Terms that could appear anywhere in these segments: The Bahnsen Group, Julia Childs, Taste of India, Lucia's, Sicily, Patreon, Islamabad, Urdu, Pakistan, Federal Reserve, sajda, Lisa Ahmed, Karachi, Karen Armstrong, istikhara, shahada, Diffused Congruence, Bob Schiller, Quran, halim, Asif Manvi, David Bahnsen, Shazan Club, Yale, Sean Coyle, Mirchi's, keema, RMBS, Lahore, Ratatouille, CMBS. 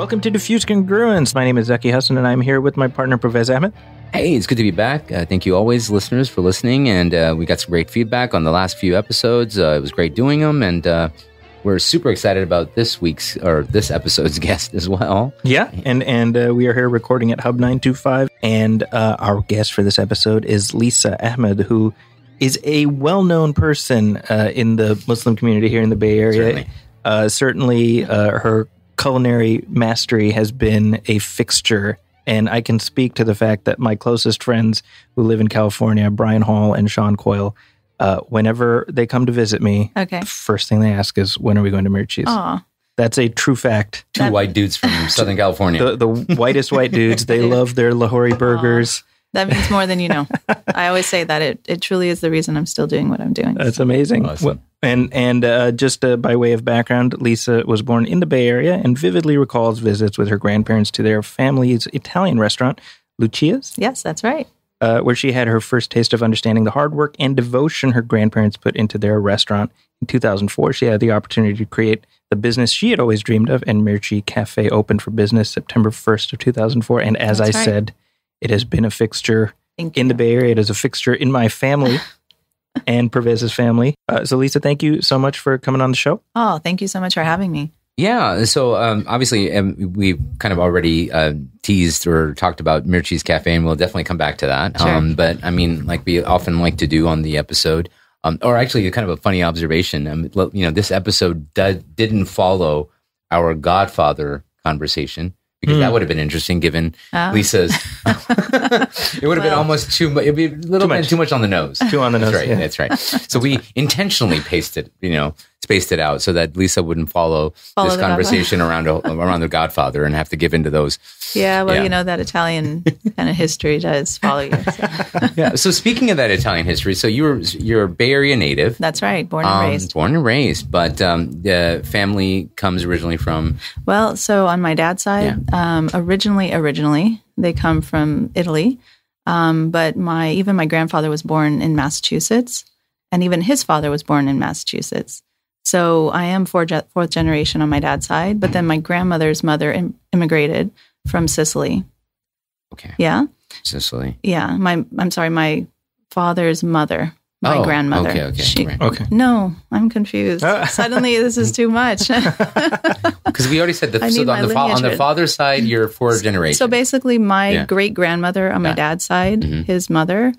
Welcome to Diffused Congruence. My name is Zaki Hassan, and I'm here with my partner, Pervez Ahmed. Hey, it's good to be back. Thank you always, listeners, for listening. And we got some great feedback on the last few episodes. It was great doing them. And we're super excited about this episode's guest as well. Yeah, and we are here recording at Hub 925. And our guest for this episode is Lisa Ahmed, who is a well-known person in the Muslim community here in the Bay Area. Certainly, her culinary mastery has been a fixture. And I can speak to the fact that my closest friends who live in California, Brian Hall and Sean Coyle, whenever they come to visit me, the first thing they ask is, when are we going to Mirchi's? Aww. That's a true fact. Two white dudes from Southern California. The whitest white dudes. They love their Lahori burgers. Aww. That means more than you know. I always say that. It truly is the reason I'm still doing what I'm doing. That's amazing. Awesome. Well, and just by way of background, Lisa was born in the Bay Area and vividly recalls visits with her grandparents to their family's Italian restaurant, Lucia's. Yes, that's right. Where she had her first taste of understanding the hard work and devotion her grandparents put into their restaurant. In 2004, she had the opportunity to create the business she had always dreamed of, and Mirchi Cafe opened for business September 1st of 2004. And as I said, it has been a fixture in the Bay Area. It is a fixture in my family and Pervez's family. So Lisa, thank you so much for coming on the show. Oh, thank you so much for having me. Yeah. So obviously we've kind of already teased or talked about Mirchi's Cafe, and we'll definitely come back to that. Sure. But I mean, like we often like to do on the episode, or actually kind of a funny observation. This episode didn't follow our Godfather conversation, because that would have been interesting given Lisa's. It would have been almost too much. It'd be a little bit too much on the nose. Too on the nose. Right, yeah. That's right. So we intentionally spaced it out so that Lisa wouldn't follow this conversation around the Godfather and have to give into those. Yeah, well, you know, that Italian kind of history does follow you. So. Yeah. So speaking of that Italian history, so you're a Bay Area native. That's right. Born and raised. But the family comes originally from? Well, so on my dad's side, originally, they come from Italy. But even my grandfather was born in Massachusetts, and even his father was born in Massachusetts. So I am fourth generation on my dad's side, but then my grandmother's mother immigrated from Sicily. Okay. Yeah. Sicily. Yeah. My father's mother, my grandmother. Okay. She. No, I'm confused. Suddenly, this is too much. Because we already said that. So on the father's side, you're fourth generation. So basically, my great grandmother on my dad's side, his mother,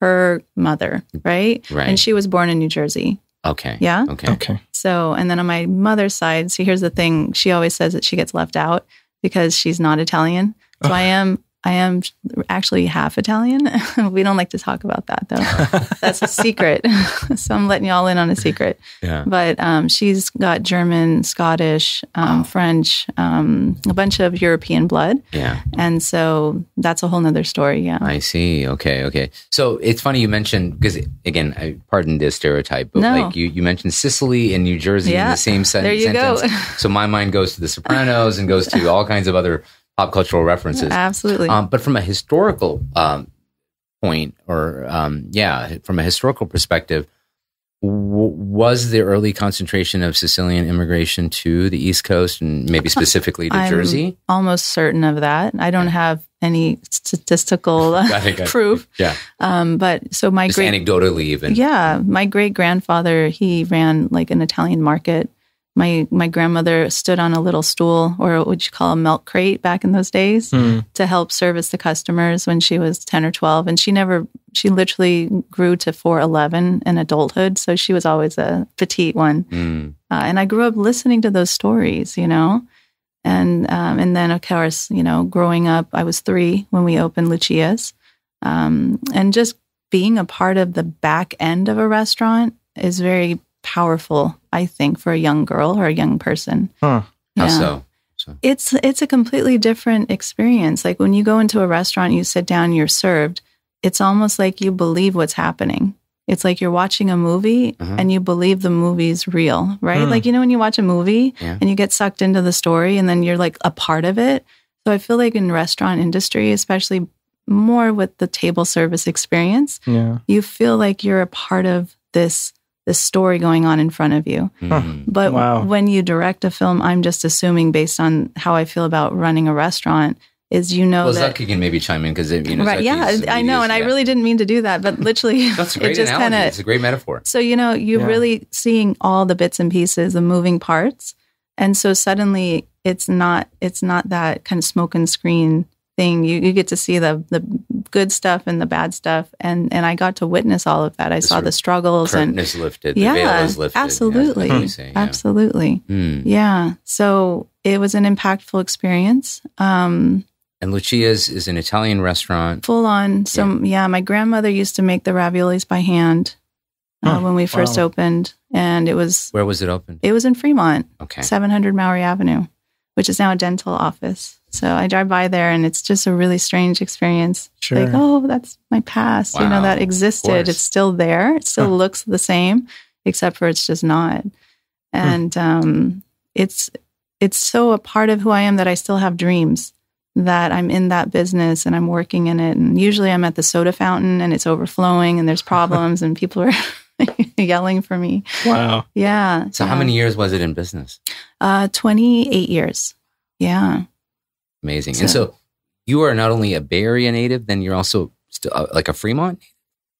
her mother, right? Right. And she was born in New Jersey. Okay. Yeah. Okay. So, and then on my mother's side, so here's the thing. She always says that she gets left out because she's not Italian. So I am actually half Italian. We don't like to talk about that though. That's a secret. So I'm letting y'all in on a secret. Yeah. But she's got German, Scottish, French, a bunch of European blood. Yeah. And so that's a whole nother story. Yeah. I see. Okay. So it's funny you mentioned, because again, I pardon this stereotype, but like you mentioned Sicily and New Jersey in the same sentence. There you go. So my mind goes to The Sopranos and goes to all kinds of other pop cultural references. Absolutely. But from a historical point from a historical perspective, was the early concentration of Sicilian immigration to the East Coast and maybe specifically to Jersey? I'm almost certain of that. I don't have any statistical proof. Yeah. But so my anecdotally even. Yeah. My great grandfather, he ran like an Italian market. My grandmother stood on a little stool, or what you call a milk crate back in those days, to help service the customers when she was 10 or 12. And she literally grew to 4'11" in adulthood. So she was always a petite one. And I grew up listening to those stories, you know. And then, of course, you know, growing up, I was 3 when we opened Lucia's. And just being a part of the back end of a restaurant is very powerful, I think, for a young girl or a young person. Huh. Yeah. How so? It's a completely different experience. Like when you go into a restaurant, you sit down, you're served. It's almost like you believe what's happening. It's like you're watching a movie and you believe the movie's real, right? Like, you know, when you watch a movie and you get sucked into the story and then you're like a part of it. So I feel like in restaurant industry, especially more with the table service experience, you feel like you're a part of this this story going on in front of you. Mm-hmm. But when you direct a film, I'm just assuming based on how I feel about running a restaurant is, you know, well, that Zaki can maybe chime in because right, yeah, I know, and I really didn't mean to do that, but literally, that's a great analogy. It's a great metaphor. So you're really seeing all the bits and pieces, the moving parts, and so suddenly it's not that kind of smoke and screen thing. You get to see the good stuff and the bad stuff, and I got to witness all of that. I saw the struggles, and curtain is lifted, the veil is lifted. Absolutely, absolutely, yeah. So it was an impactful experience. And Lucia's is an Italian restaurant. Full on. So, yeah, my grandmother used to make the raviolis by hand when we first opened. And it was... Where was it open? It was in Fremont. Okay. 700 Mowry Avenue, which is now a dental office. So I drive by there and it's just a really strange experience. Sure. Like, oh, that's my past. Wow. You know, that existed. It's still there. It still looks the same, except for it's just not. And it's so a part of who I am that I still have dreams that I'm in that business and I'm working in it. And usually I'm at the soda fountain and it's overflowing and there's problems and people are yelling for me. Wow. Yeah. So how many years was it in business? 28 years. Yeah. Amazing. So, and so you are not only a Bay Area native, then you're also still like a Fremont native?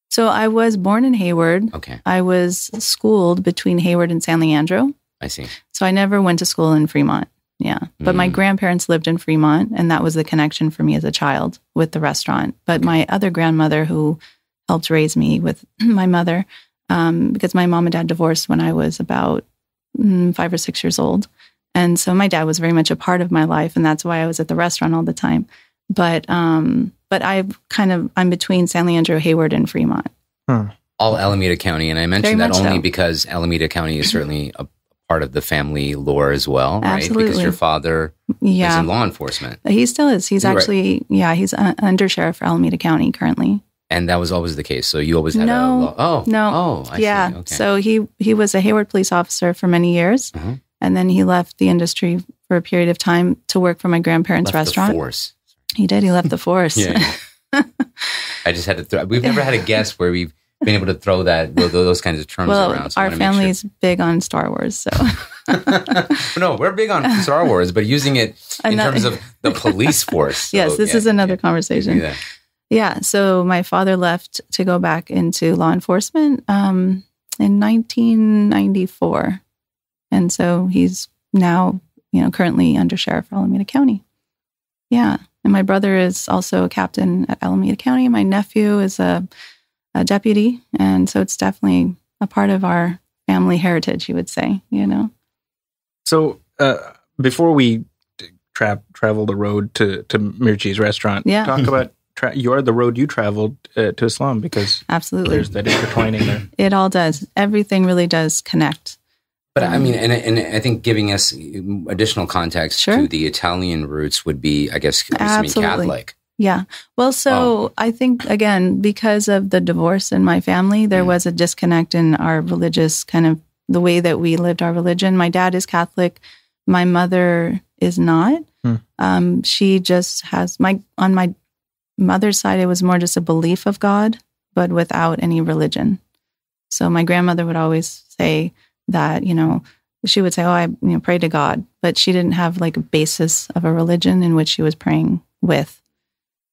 So I was born in Hayward. Okay. I was schooled between Hayward and San Leandro. I see. So I never went to school in Fremont. Yeah. But my grandparents lived in Fremont, and that was the connection for me as a child with the restaurant. But my other grandmother, who helped raise me with my mother, because my mom and dad divorced when I was about 5 or 6 years old. And so my dad was very much a part of my life, and that's why I was at the restaurant all the time. But I'm between San Leandro, Hayward, and Fremont. Huh. All Alameda County, and I mentioned that only because Alameda County is certainly a part of the family lore as well, right? Absolutely. Because your father is in law enforcement. He still is. He's he's under sheriff for Alameda County currently. And that was always the case. So you always had I see. Okay. So he was a Hayward police officer for many years, and then he left the industry for a period of time to work for my grandparents' restaurant. The force. He did. He left the force. Yeah. I just had to. We've never had a guest where we've been able to throw those kinds of terms around. So our family's big on Star Wars, so. No, we're big on Star Wars, but using it in terms of the police force. So, yes, this is another conversation. Yeah, so my father left to go back into law enforcement in 1994. And so he's now, currently under sheriff for Alameda County. Yeah, and my brother is also a captain at Alameda County. My nephew is a deputy, and so it's definitely a part of our family heritage, you would say, So before we travel the road to Mirchi's restaurant, talk about the road you traveled to Islam, because absolutely there's that intertwining there. It all does. Everything really does connect. But I mean, and I think giving us additional context to the Italian roots would be, I guess, Catholic. Yeah. Well, so I think, again, because of the divorce in my family, there was a disconnect in our religious kind of the way that we lived our religion. My dad is Catholic. My mother is not. She just has on my mother's side, it was more just a belief of God, but without any religion. So my grandmother would always say that, she would say, I pray to God, but she didn't have like a basis of a religion in which she was praying with.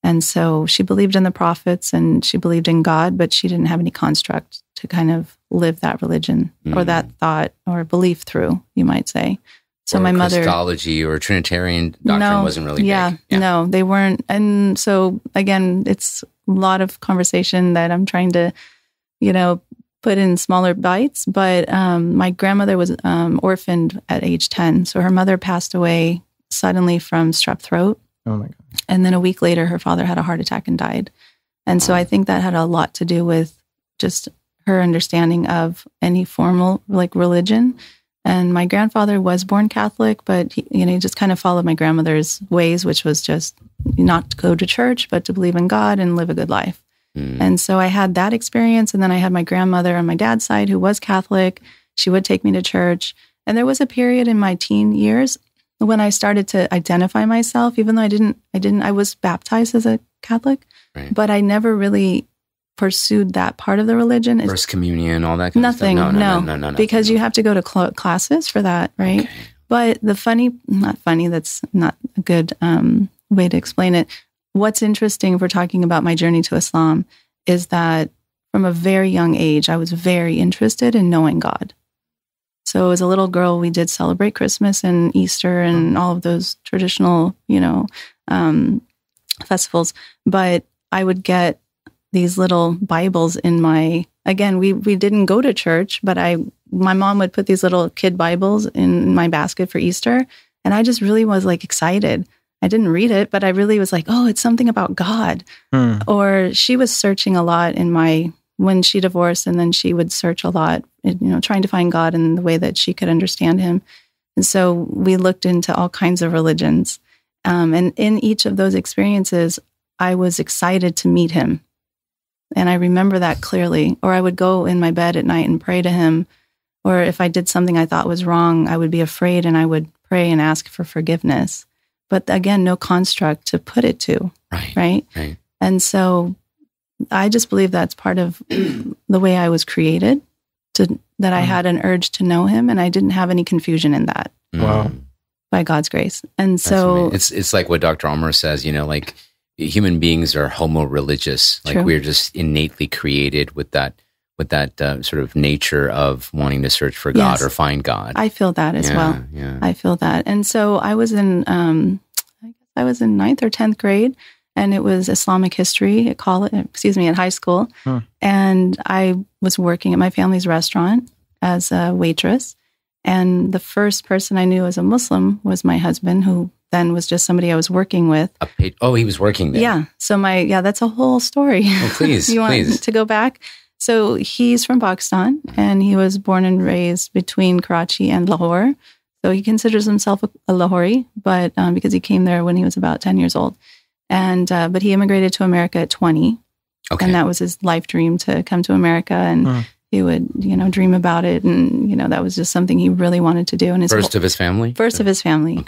And so she believed in the prophets and she believed in God, but she didn't have any construct to kind of live that religion or that thought or belief through, you might say. So my mother... Christology or Trinitarian doctrine wasn't really big. Yeah, no, they weren't. And so, again, it's a lot of conversation that I'm trying to, put in smaller bites. But my grandmother was orphaned at age 10. So her mother passed away suddenly from strep throat. Oh my God. And then a week later, her father had a heart attack and died. And so I think that had a lot to do with just her understanding of any formal religion. And my grandfather was born Catholic, but he just kind of followed my grandmother's ways, which was just not to go to church, but to believe in God and live a good life. And so I had that experience. And then I had my grandmother on my dad's side who was Catholic. She would take me to church. And there was a period in my teen years when I started to identify myself, even though I was baptized as a Catholic, but I never really pursued that part of the religion. First communion, all that kind of stuff? No. Because you have to go to classes for that, right? Okay. But the that's not a good way to explain it. What's interesting if we're talking about my journey to Islam is that from a very young age, I was very interested in knowing God. So as a little girl, we did celebrate Christmas and Easter and all of those traditional, festivals. But I would get these little Bibles in my, again, we didn't go to church, but my mom would put these little kid Bibles in my basket for Easter. And I just really was like excited. I didn't read it, but I really was like, oh, it's something about God. Mm. Or she was searching a lot when she divorced, and then she would search a lot, trying to find God in the way that she could understand him. And so we looked into all kinds of religions. And in each of those experiences, I was excited to meet him. And I remember that clearly. Or I would go in my bed at night and pray to him. Or if I did something I thought was wrong, I would be afraid and I would pray and ask for forgiveness. But again, no construct to put it to, right? And so I just believe that's part of the way I was created, that I had an urge to know him, and I didn't have any confusion in that. Wow. By God's grace. And so it's like what Dr. Almer says, like human beings are homo-religious. Like we're just innately created with that sort of nature of wanting to search for God or find God. I feel that as well. Yeah. I feel that. And so I was in, I was in 9th or 10th grade. And it was Islamic history at high school. Huh. And I was working at my family's restaurant as a waitress. And the first person I knew as a Muslim was my husband, who then was just somebody I was working with. Oh, he was working there. Yeah. So that's a whole story. Oh, please, you want to go back? So he's from Pakistan, and he was born and raised between Karachi and Lahore. So he considers himself a Lahori, but because he came there when he was about 10 years old. And but he immigrated to America at 20, and that was his life dream to come to America, and he would dream about it, and that was just something he really wanted to do. And first of his family,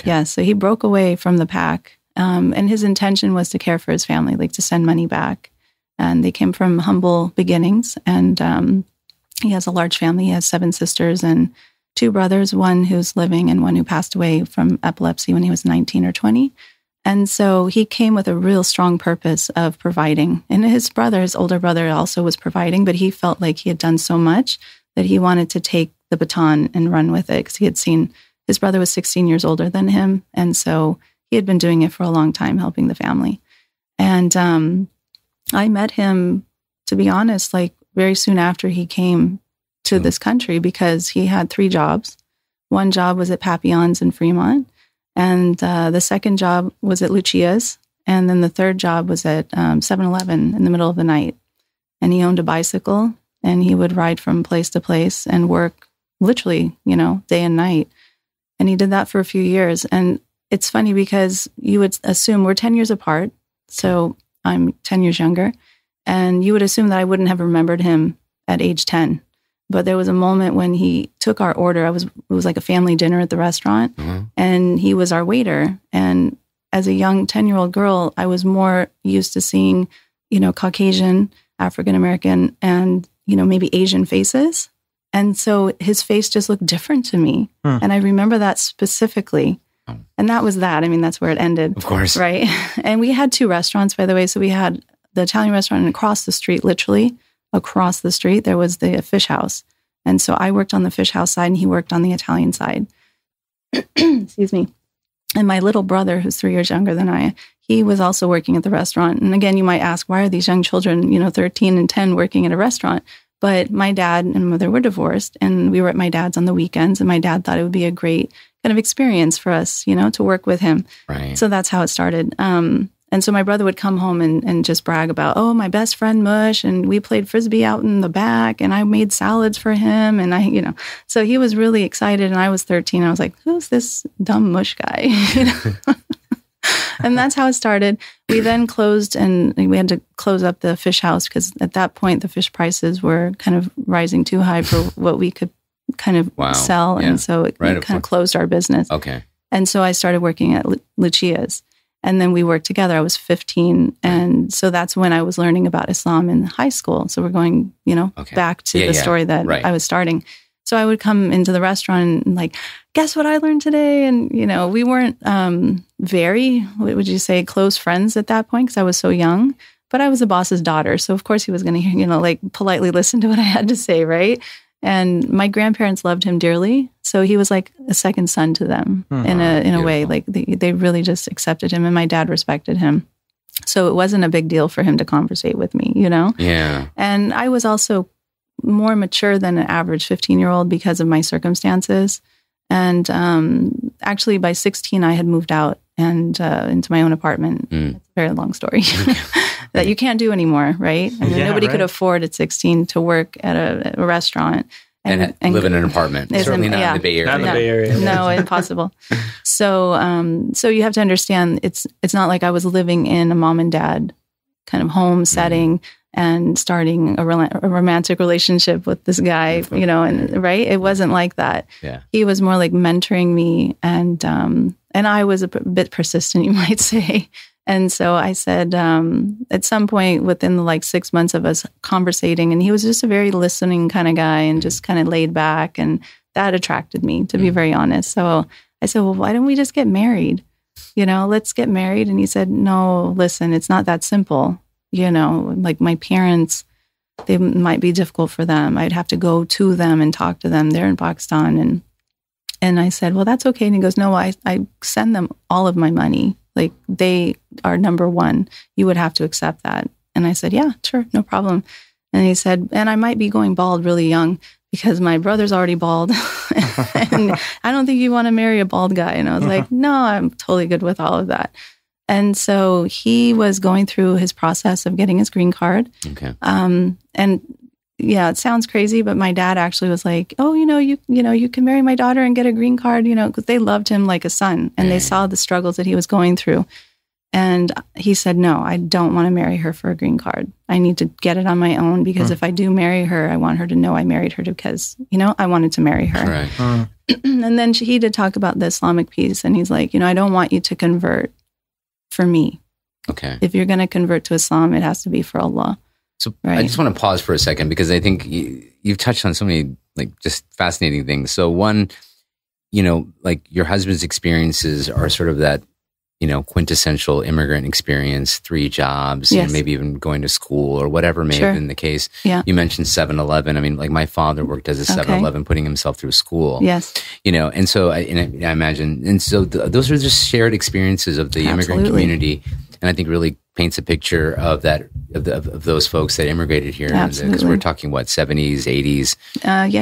yes. So he broke away from the pack, and his intention was to care for his family, like to send money back. And they came from humble beginnings, and he has a large family. He has 7 sisters and 2 brothers, one who's living and one who passed away from epilepsy when he was 19 or 20. And so he came with a real strong purpose of providing. And his older brother also was providing, but he felt like he had done so much that he wanted to take the baton and run with it, because he had seen his brother was 16 years older than him. And so he had been doing it for a long time, helping the family. And I met him, to be honest, very soon after he came to this country, because he had 3 jobs. One job was at Papillon's in Fremont. And the second job was at Lucia's. And then the third job was at 7-Eleven in the middle of the night. And he owned a bicycle, and he would ride from place to place and work literally, day and night. And he did that for a few years. And it's funny because you would assume we're 10 years apart. So I'm 10 years younger. And you would assume that I wouldn't have remembered him at age 10. But there was a moment when he took our order. It was like a family dinner at the restaurant, and he was our waiter. And as a young 10-year-old girl, I was more used to seeing, Caucasian, African-American, and, maybe Asian faces. And so his face just looked different to me. Huh. And I remember that specifically. Oh. And that was that. I mean, that's where it ended. Of course. Right? And we had 2 restaurants, by the way. So we had the Italian restaurant, and across the street, literally, across the street, there was the fish house. And so I worked on the fish house side, and he worked on the Italian side. Excuse me. And my little brother, who's 3 years younger than I, he was also working at the restaurant. And again, you might ask, why are these young children, 13 and 10, working at a restaurant? But my dad and mother were divorced, and we were at my dad's on the weekends, and my dad thought it would be a great kind of experience for us, to work with him. Right. So that's how it started. And so my brother would come home and just brag about, oh, my best friend Mush, and we played Frisbee out in the back, and I made salads for him, and I. So he was really excited, and I was 13. I was like, who's this dumb Mush guy? And that's how it started. We then closed, and we had to close up the fish house, because at that point, the fish prices were kind of rising too high for what we could kind of sell. Yeah. And so it kind of closed our business. Okay. And so I started working at Lucia's. And then we worked together. I was 15. And so that's when I was learning about Islam in high school. So we're going, you know, back to the story that I was starting. So I would come into the restaurant and like, guess what I learned today? And, you know, we weren't very, what would you say, close friends at that point because I was so young. But I was the boss's daughter. So, of course, he was going to, you know, like politely listen to what I had to say, right? And my grandparents loved him dearly. So he was like a second son to them in a way. Like they really just accepted him, and my dad respected him. So it wasn't a big deal for him to conversate with me, you know? Yeah. And I was also more mature than an average 15-year-old because of my circumstances. And actually by 16, I had moved out and into my own apartment. It's a very long story that you can't do anymore, right? I mean, nobody could afford at 16 to work at a restaurant. And live in an apartment. Certainly not in the Bay Area. Not in the Bay Area. No, impossible. So so you have to understand it's not like I was living in a mom and dad kind of home setting and starting a romantic relationship with this guy, you know, and right? It wasn't like that. Yeah. He was more like mentoring me, and I was a bit persistent, you might say. And so I said, at some point within the like 6 months of us conversating, and he was just a very listening kind of guy and just kind of laid back. And that attracted me, to be very honest. So I said, well, why don't we just get married? You know, let's get married. And he said, no, listen, it's not that simple. You know, like my parents, they might be difficult for them. I'd have to go to them and talk to them. They're in Pakistan. And I said, well, that's okay. And he goes, no, I send them all of my money. Like, they are number one. You would have to accept that. And I said, yeah, sure, no problem. And he said, and I might be going bald really young because my brother's already bald. And I don't think you want to marry a bald guy. And I was like, no, I'm totally good with all of that. And so he was going through his process of getting his green card. Okay. And yeah, it sounds crazy, but my dad actually was like, oh, you know, you can marry my daughter and get a green card, you know, because they loved him like a son and they saw the struggles that he was going through. And he said, no, I don't want to marry her for a green card. I need to get it on my own because if I do marry her, I want her to know I married her because, you know, I wanted to marry her. Right. And then he did talk about the Islamic piece, and he's like, you know, I don't want you to convert for me. Okay. If you're going to convert to Islam, it has to be for Allah. So I just want to pause for a second because I think you've touched on so many like just fascinating things. So one, you know, like your husband's experiences are sort of that, you know, quintessential immigrant experience, 3 jobs, you know, maybe even going to school or whatever may have been the case. Yeah. You mentioned 7-Eleven. I mean, like my father worked as a 7-Eleven, putting himself through school. Yes. You know, and so I imagine, and so those are just shared experiences of the immigrant community. And I think really paints a picture of that of those folks that immigrated here. Because we're talking, what, 70s, 80s?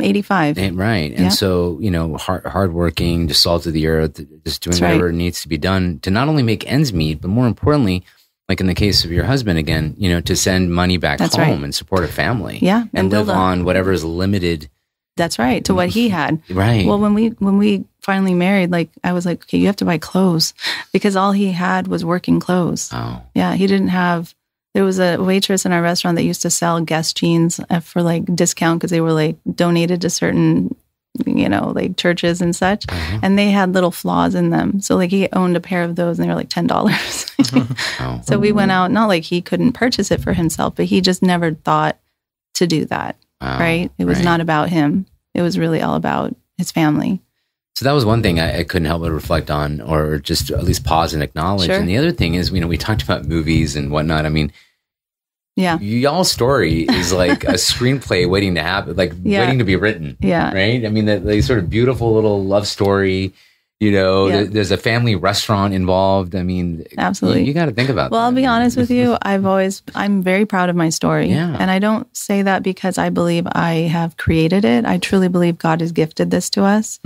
85. Right. And so, you know, hardworking, just salt of the earth, just doing whatever needs to be done to not only make ends meet, but more importantly, like in the case of your husband again, you know, to send money back home and support a family. Yeah. And live on whatever is limited. That's right. To what he had. Right. Well, when we finally married, like I was like, okay, you have to buy clothes because all he had was working clothes. Oh. Yeah. He didn't have, there was a waitress in our restaurant that used to sell guest jeans for like discount because they were like donated to certain, you know, like churches and such. And they had little flaws in them. So like he owned a pair of those and they were like $10. So we went out, not like he couldn't purchase it for himself, but he just never thought to do that. Wow. Right. It was not about him. It was really all about his family. So that was one thing I couldn't help but reflect on, or just at least pause and acknowledge. Sure. And the other thing is, you know, we talked about movies and whatnot. I mean, y'all's story is like a screenplay waiting to happen, like waiting to be written. Yeah. Right. I mean, that sort of beautiful little love story. You know, there's a family restaurant involved. I mean, absolutely, you got to think about that. Well, I'll be honest with you. I'm very proud of my story. Yeah. And I don't say that because I believe I have created it. I truly believe God has gifted this to us.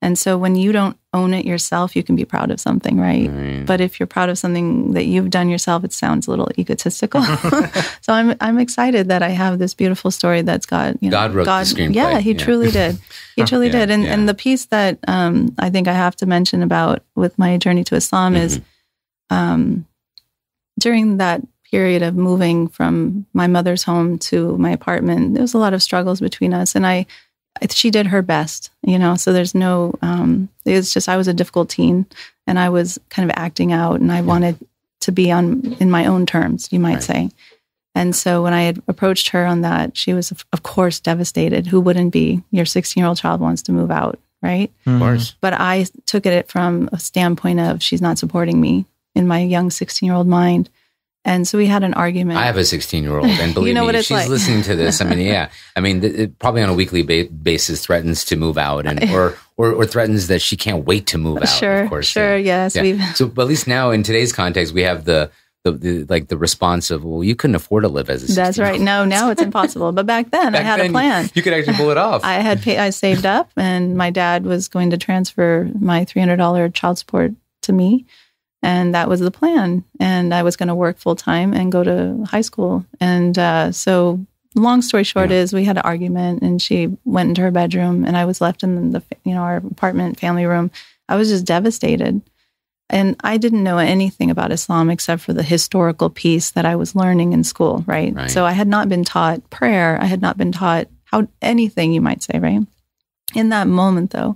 And so when you don't own it yourself, you can be proud of something, right? But if you're proud of something that you've done yourself, it sounds a little egotistical. So I'm excited that I have this beautiful story that's God. You know, God wrote the screenplay. Yeah, he truly did. He truly did. And the piece that I think I have to mention about with my journey to Islam is during that period of moving from my mother's home to my apartment, there was a lot of struggles between us. And I she did her best, you know, so there's no, it's just I was a difficult teen and I was kind of acting out and I wanted to be in my own terms, you might say. And so when I had approached her on that, she was, of course, devastated. Who wouldn't be? Your 16-year-old child wants to move out, right? Of course. But I took it from a standpoint of she's not supporting me in my young 16-year-old mind. And so we had an argument. I have a 16-year-old, and believe me, if she's like listening to this, I mean, I mean, it probably on a weekly basis threatens to move out, and or threatens that she can't wait to move out. So, but at least now in today's context, we have the response of, well, you couldn't afford to live as a 16-year-old. That's right. No, now it's impossible. But back then, I had a plan. You could actually pull it off. I had I saved up, and my dad was going to transfer my $300 child support to me. And that was the plan. And I was going to work full time and go to high school. And so long story short is we had an argument and she went into her bedroom and I was left in the, you know, our apartment family room. I was just devastated. And I didn't know anything about Islam except for the historical piece that I was learning in school, right? So I had not been taught prayer. I had not been taught how anything, you might say, right? In that moment, though,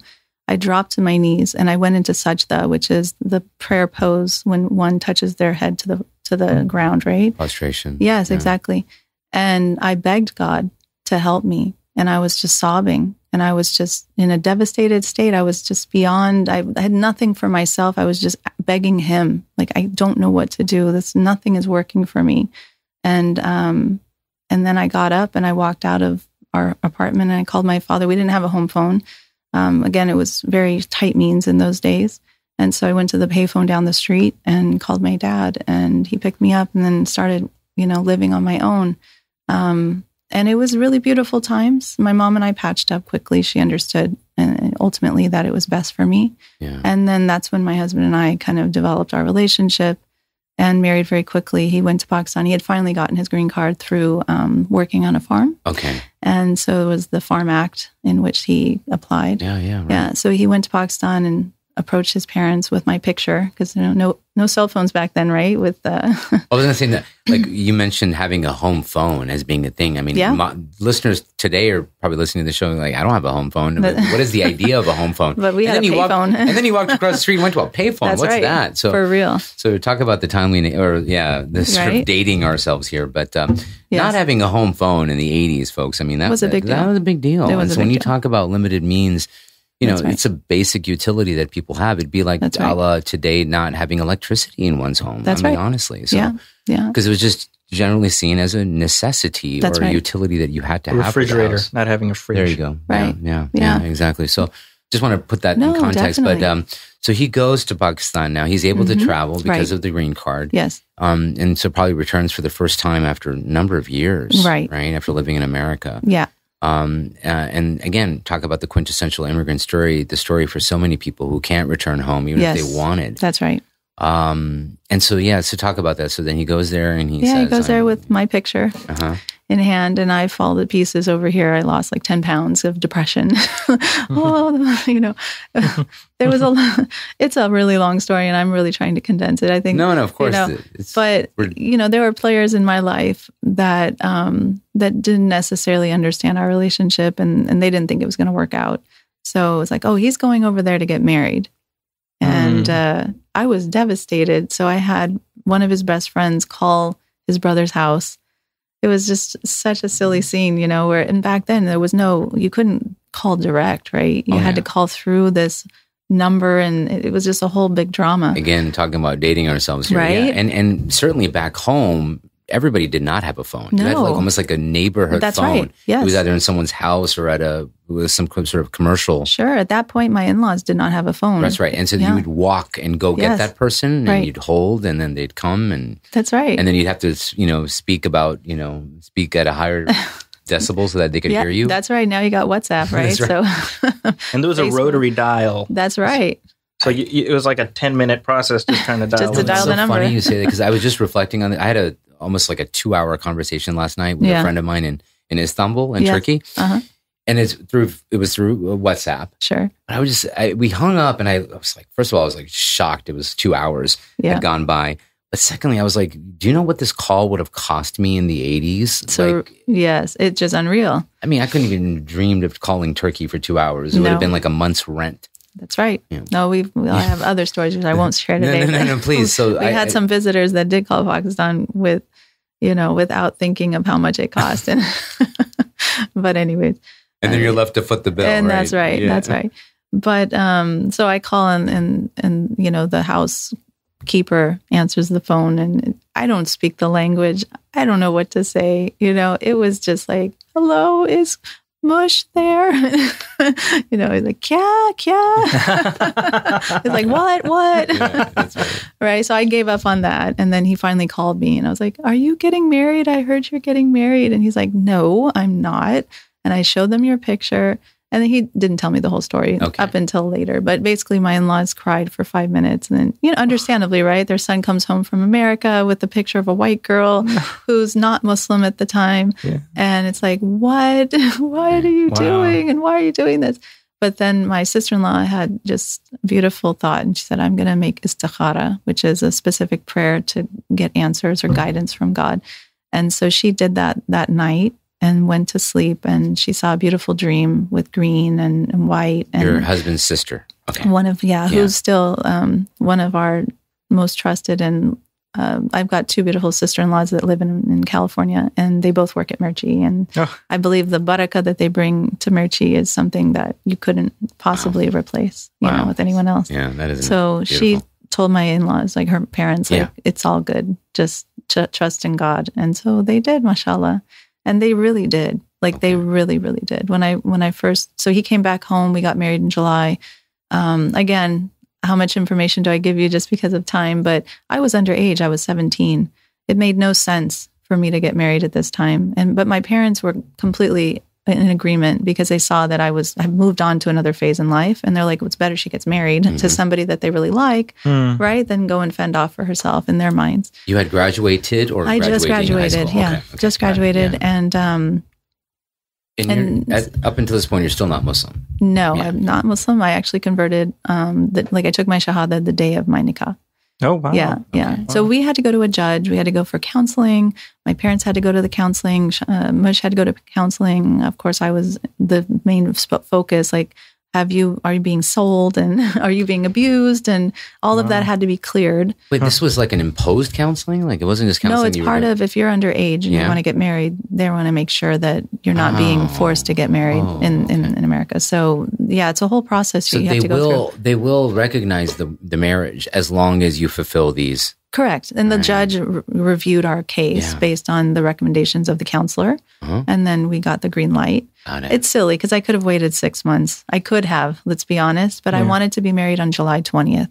I dropped to my knees and I went into sajda, which is the prayer pose when one touches their head to the ground, right? Prostration. Yes, exactly. And I begged God to help me. And I was just sobbing. And I was just in a devastated state. I was just beyond, I had nothing for myself. I was just begging him. Like, I don't know what to do. This, nothing is working for me. And then I got up and I walked out of our apartment and I called my father. We didn't have a home phone. Again, it was very tight means in those days. And so I went to the payphone down the street and called my dad, and he picked me up and then started, you know, living on my own. And it was really beautiful times. My mom and I patched up quickly. She understood and ultimately that it was best for me. Yeah. And then that's when my husband and I kind of developed our relationship and married very quickly. He went to Pakistan. He had finally gotten his green card through working on a farm. Okay. And so it was the Farm Act in which he applied. So he went to Pakistan and approached his parents with my picture because, you know, no cell phones back then, right? With I was going to say that, like, you mentioned having a home phone as being a thing. I mean, listeners today are probably listening to the show and like, I don't have a home phone. But, what is the idea of a home phone? But we had a payphone. And then you walked across the street and went to a payphone. That's What's that? So for real. So talk about the timeliness, or this sort of dating ourselves here. But not having a home phone in the 80s, folks. I mean, that was a big deal. That was a big deal. And so when you talk about limited means, you know, it's a basic utility that people have. It'd be like Allah today not having electricity in one's home. That's honestly. So, because it was just generally seen as a necessity or a utility that you had to have. Refrigerator, not having a fridge. There you go. Right. Yeah, exactly. So just want to put that in context. Definitely. But so he goes to Pakistan now. He's able to travel because of the green card. Yes. And so probably returns for the first time after a number of years. Right. Right. After living in America. Yeah. And again, talk about the quintessential immigrant story, the story for so many people who can't return home, even if they wanted. That's right. And so, so talk about that. So then he goes there and he says. Yeah, he goes there with my picture in hand, and I fall to pieces over here. I lost like 10 pounds of depression. You know, there was it's a really long story and I'm really trying to condense it, I think. No, of course. You know, but, you know, there were players in my life that, that didn't necessarily understand our relationship and they didn't think it was going to work out. So it was like, oh, he's going over there to get married. And I was devastated. So I had one of his best friends call his brother's house. It was just such a silly scene, you know, where, and back then there was you couldn't call direct, right? You had to call through this number and it was just a whole big drama. Again, talking about dating ourselves here. Right. Yeah. And certainly back home, everybody did not have a phone. No. You had like, almost like a neighborhood phone. Right. Yes. It was either in someone's house or at some sort of commercial. Sure. At that point, my in-laws did not have a phone. That's right. And so you would walk and go get that person and you'd hold and then they'd come. And that's right. And then you'd have to, you know, speak at a higher decibel so that they could hear you. That's right. Now you got WhatsApp, right? So, and there was a rotary dial. That's right. So it was like a 10-minute process just trying to dial. Just to dial the number. It's so funny you say that because I was just reflecting on it. I had almost like a 2-hour conversation last night with a friend of mine in Istanbul, in Turkey. And it was through WhatsApp. Sure. And we hung up and I was like, first of all, I was like shocked. It was 2 hours had gone by. But secondly, I was like, do you know what this call would have cost me in the 80s? So, like, yes, it's just unreal. I mean, I couldn't even dreamed of calling Turkey for 2 hours. It would have been like a month's rent. That's right. Yeah. No, we all have other stories which I won't share today. No, please. So we had some visitors that did call Pakistan with, you know, without thinking of how much it cost. And but anyways. And then you're left to foot the bill. And right? That's right. Yeah. That's right. But so I call and you know, the housekeeper answers the phone, and I don't speak the language. I don't know what to say. You know, it was just like, hello, is mush there? You know, it's like, kya, kya. It's like, what? Yeah, that's right. Right. So I gave up on that. And then he finally called me and I was like, are you getting married? I heard you're getting married. And he's like, no, I'm not. And I showed them your picture. And then he didn't tell me the whole story up until later. But basically, my in-laws cried for 5 minutes. And then, you know, understandably, right? Their son comes home from America with a picture of a white girl who's not Muslim at the time. Yeah. And it's like, what? What are you doing? And why are you doing this? But then my sister-in-law had just a beautiful thought. And she said, I'm going to make istikhara, which is a specific prayer to get answers or guidance from God. And so she did that night. And went to sleep, and she saw a beautiful dream with green and white. And your husband's sister, who's still one of our most trusted. And I've got two beautiful sister-in-laws that live in California, and they both work at Mirchi. And I believe the barakah that they bring to Mirchi is something that you couldn't possibly replace, you know, with anyone else. Yeah, that is so beautiful. She told my in-laws, like her parents, like it's all good, just trust in God, and so they did, mashallah. And they really did. Like they really, really did. When I first, so he came back home, we got married in July. Again, how much information do I give you just because of time? But I was underage. I was 17. It made no sense for me to get married at this time. But my parents were completely in agreement because they saw that I moved on to another phase in life. And they're like, well, it's better she gets married to somebody that they really like, right? Than go and fend off for herself in their minds. You had graduated or I just graduated. Just graduated. And up until this point, you're still not Muslim. No, I'm not Muslim. I actually converted, I took my shahada the day of my nikah. Oh, wow. Yeah, yeah. Okay, wow. So we had to go to a judge. We had to go for counseling. My parents had to go to the counseling. Mush had to go to counseling. Of course, I was the main focus. Like, are you being sold? And are you being abused? And all of that had to be cleared. But this was like an imposed counseling? Like, it wasn't just counseling? No, it's if you're underage and you want to get married, they want to make sure that you're not being forced to get married in America. So, yeah, it's a whole process you have to go through. They will recognize the marriage as long as you fulfill these. Correct. And the judge reviewed our case based on the recommendations of the counselor. And then we got the green light. Got it. It's silly because I could have waited 6 months. I could have, let's be honest, but I wanted to be married on July 20th.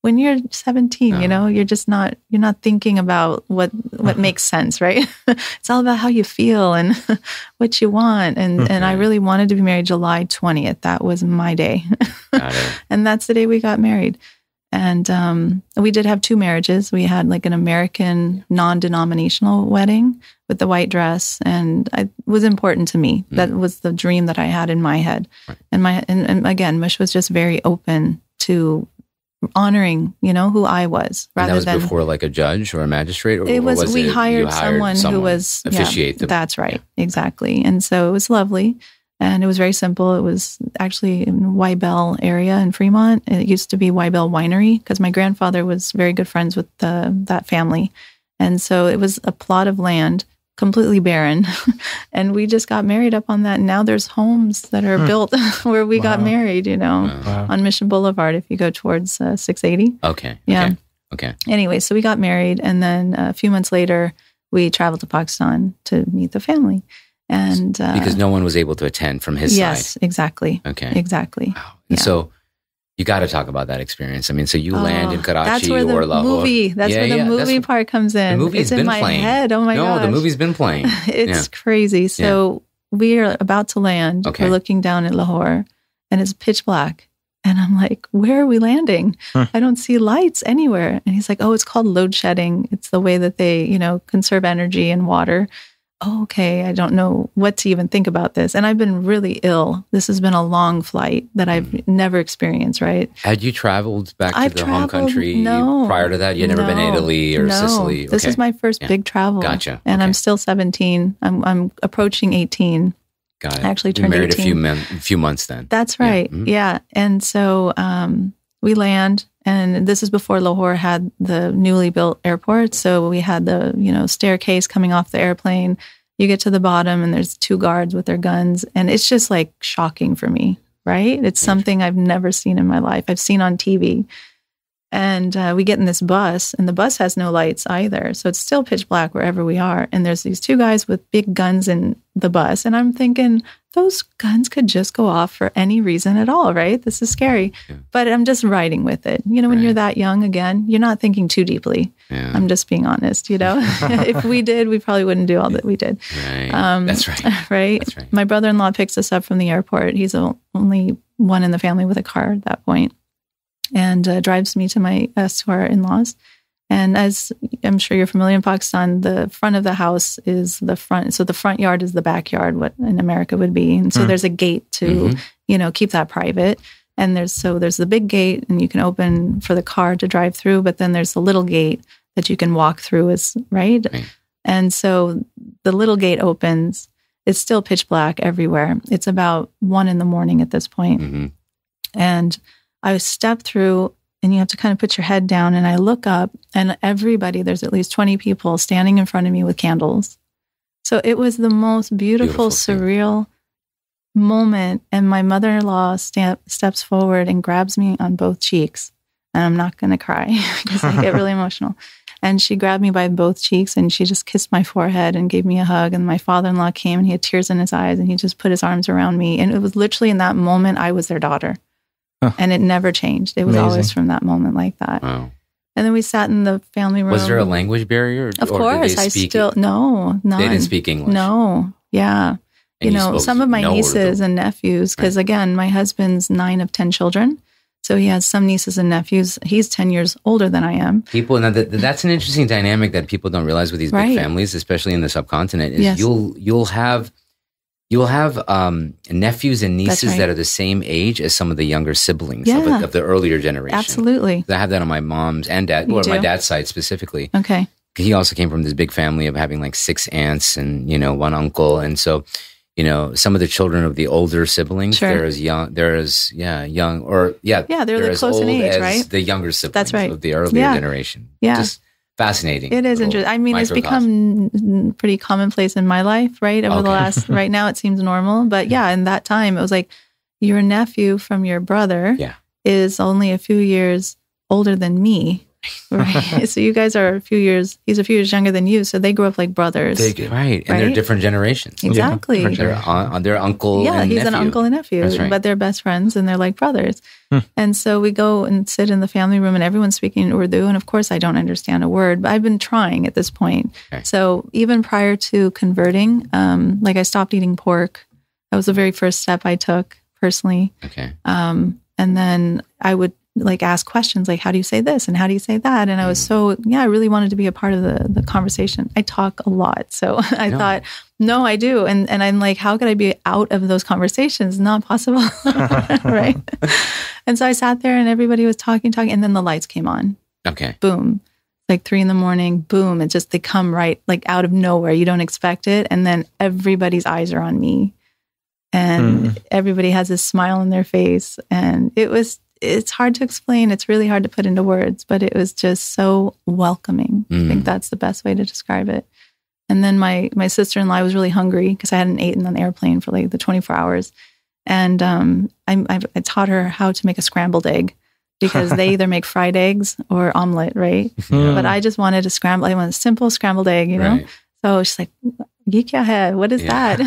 When you're 17, you know, you're just not, you're not thinking about what makes sense, right? It's all about how you feel and what you want. And I really wanted to be married July 20th. That was my day. Got it. And that's the day we got married. And we did have two marriages. We had like an American non-denominational wedding with the white dress. And it was important to me. That was the dream that I had in my head. Right. And again, Mush was just very open to honoring, you know, who I was. Rather and that was before like a judge or a magistrate? Or, we hired someone who was... officiate them. That's right. Yeah. Exactly. And so it was lovely. And it was very simple. It was actually in Waibel area in Fremont. It used to be Waibel Winery because my grandfather was very good friends with that family. And so it was a plot of land, completely barren. And we just got married up on that. And now there's homes that are built where we got married, you know, on Mission Boulevard if you go towards 680. Okay. Yeah. Okay. Anyway, so we got married. And then a few months later, we traveled to Pakistan to meet the family. And because no one was able to attend from his side. Yes, exactly. Okay. Exactly. Wow. And so you got to talk about that experience. I mean, so you land in Karachi or Lahore. That's where the movie part comes in. The movie's been in my head. Oh my gosh. No, the movie's been playing. It's crazy. So we are about to land. Okay. We're looking down at Lahore and it's pitch black. And I'm like, where are we landing? I don't see lights anywhere. And he's like, oh, it's called load shedding. It's the way that they, you know, conserve energy and water. okay, I don't know what to even think about this. And I've been really ill. This has been a long flight that I've never experienced, right? Had you traveled back to the home country prior to that? You'd never been to Italy or Sicily? Okay. This is my first big travel. Gotcha. And I'm still 17. I'm approaching 18. Got it. I actually turned 18. You married a few months then. That's right. Yeah. Mm-hmm. Yeah. And so we land. And this is before Lahore had the newly built airport. So we had the, you know, staircase coming off the airplane. You get to the bottom and there's two guards with their guns. And it's just like shocking for me, right? It's something I've never seen in my life. I've seen on TV. And we get in this bus, and the bus has no lights either. So it's still pitch black wherever we are. And there's these two guys with big guns in the bus. And I'm thinking, those guns could just go off for any reason at all, right? This is scary. Yeah. But I'm just riding with it. You know, when you're that young, again, you're not thinking too deeply. Yeah. I'm just being honest, you know? If we did, we probably wouldn't do all that we did. Right. That's right. Right? That's right. My brother-in-law picks us up from the airport. He's the only one in the family with a car at that point. And drives me to our in-laws. And as I'm sure you're familiar in Pakistan, the front of the house is the front. So the front yard is the backyard, what in America would be. And so there's a gate to, you know, keep that private. And there's the big gate, and you can open for the car to drive through. But then there's the little gate that you can walk through, right? And so the little gate opens. It's still pitch black everywhere. It's about 1 a.m. at this point. And I step through, and you have to kind of put your head down, and I look up, and everybody, there's at least 20 people standing in front of me with candles. So it was the most beautiful surreal moment. And my mother-in-law steps forward and grabs me on both cheeks. And I'm not going to cry because I get really emotional. And she grabbed me by both cheeks, and she just kissed my forehead and gave me a hug. And my father-in-law came, and he had tears in his eyes, and he just put his arms around me. And it was literally in that moment, I was their daughter. And it never changed. It was always from that moment like that. Wow. And then we sat in the family room. Was there a language barrier? Of course. No. They didn't speak English. No. Yeah. And you know, some of my nieces and nephews, because again, my husband's 9 of 10 children. So he has some nieces and nephews. He's 10 years older than I am. Now that's an interesting dynamic that people don't realize with these big families, especially in the subcontinent, is you'll have nephews and nieces that are the same age as some of the younger siblings of the earlier generation. Absolutely. I have that on my mom's and dad, my dad's side specifically. Okay. He also came from this big family of having like 6 aunts and, you know, 1 uncle. And so, you know, some of the children of the older siblings, they're as close old in age, as the younger siblings of the earlier generation. Yeah. Just fascinating. It is interesting. I mean, it's become pretty commonplace in my life, right? Over the last, right now it seems normal. But yeah, in that time, it was like your nephew from your brother is only a few years older than me, right? So you guys are he's a few years younger than you. So they grew up like brothers. And they're different generations. Exactly. Yeah. They're uncle and nephew. Yeah, he's an uncle and nephew, but they're best friends and they're like brothers. And so we go and sit in the family room, and everyone's speaking Urdu. And of course, I don't understand a word, but I've been trying at this point. Okay. So even prior to converting, I stopped eating pork. That was the very first step I took personally. Okay. And then I would ask questions like, how do you say this? And how do you say that? And I was I really wanted to be a part of the conversation. I talk a lot. So I thought, no, I do. And I'm like, how could I be out of those conversations? Not possible. Right. And so I sat there and everybody was talking. And then the lights came on. Okay. Boom. 3 a.m. Boom. It just, they come out of nowhere. You don't expect it. And then everybody's eyes are on me. And everybody has this smile on their face. And it's hard to explain. It's really hard to put into words, but it was just so welcoming. I think that's the best way to describe it. And then my sister-in-law was really hungry because I hadn't eaten on the airplane for the 24 hours. And I taught her how to make a scrambled egg because they either make fried eggs or omelet, right? Yeah. But I just wanted I wanted a simple scrambled egg, you know? Right. So she's like, what is that?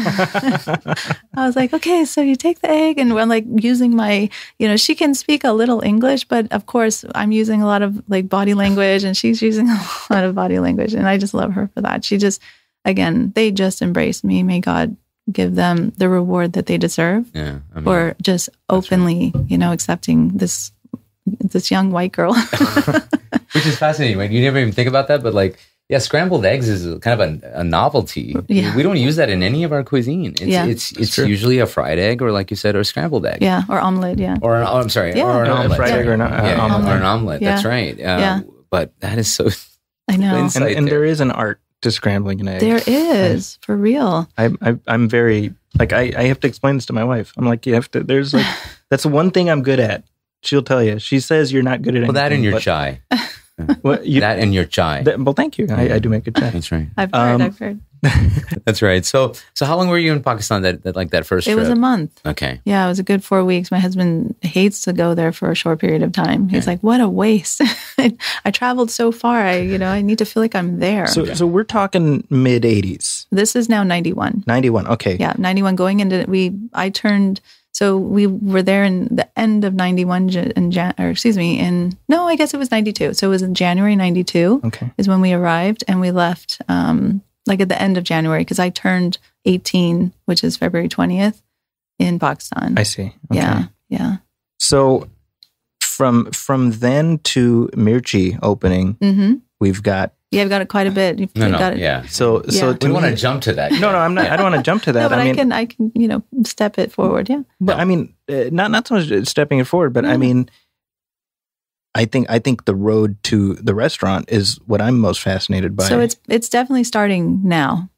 I was like, okay, so you take the egg, and I'm using my, she can speak a little English, but of course I'm using a lot of body language, and she's using a lot of body language, and I just love her for that. She just, again, they just embraced me. May God give them the reward that they deserve for just openly, accepting this young white girl. Which is fascinating, right? You never even think about that, but Yeah, scrambled eggs is kind of a novelty. Yeah. We don't use that in any of our cuisine. It's usually a fried egg or, like you said, or scrambled egg. Yeah, or omelet, yeah. Or, or an omelet. Fried egg or an omelet. Or an omelet, that's right. But that is so... I know. And there is an art to scrambling an egg. There is, for real. I'm very... Like, I have to explain this to my wife. I'm like, you have to... There's like... That's the one thing I'm good at. She'll tell you. She says you're not good at anything. Well, that and you're shy. Well, that and your chai. Well, thank you. I do make a chai. That's right. I've heard. That's right. So how long were you in Pakistan that first trip? It was a month. Okay. Yeah, it was a good 4 weeks. My husband hates to go there for a short period of time. Okay. He's like, what a waste. I traveled so far. I need to feel like I'm there. So we're talking mid-80s. This is now 91. 91, okay. Yeah, 91 going into... So we were there in the end of 91, I guess it was 92. So it was in January 92 is when we arrived, and we left at the end of January because I turned 18, which is February 20th in Pakistan. I see. Okay. Yeah. So from then to Mirchi opening, we've got... Yeah, I've got it quite a bit. Yeah. So we want to jump to that. No, I'm not. I don't want to jump to that. No, but I can, step it forward. Yeah. But no. I mean, not so much stepping it forward, but I mean, I think the road to the restaurant is what I'm most fascinated by. So it's definitely starting now,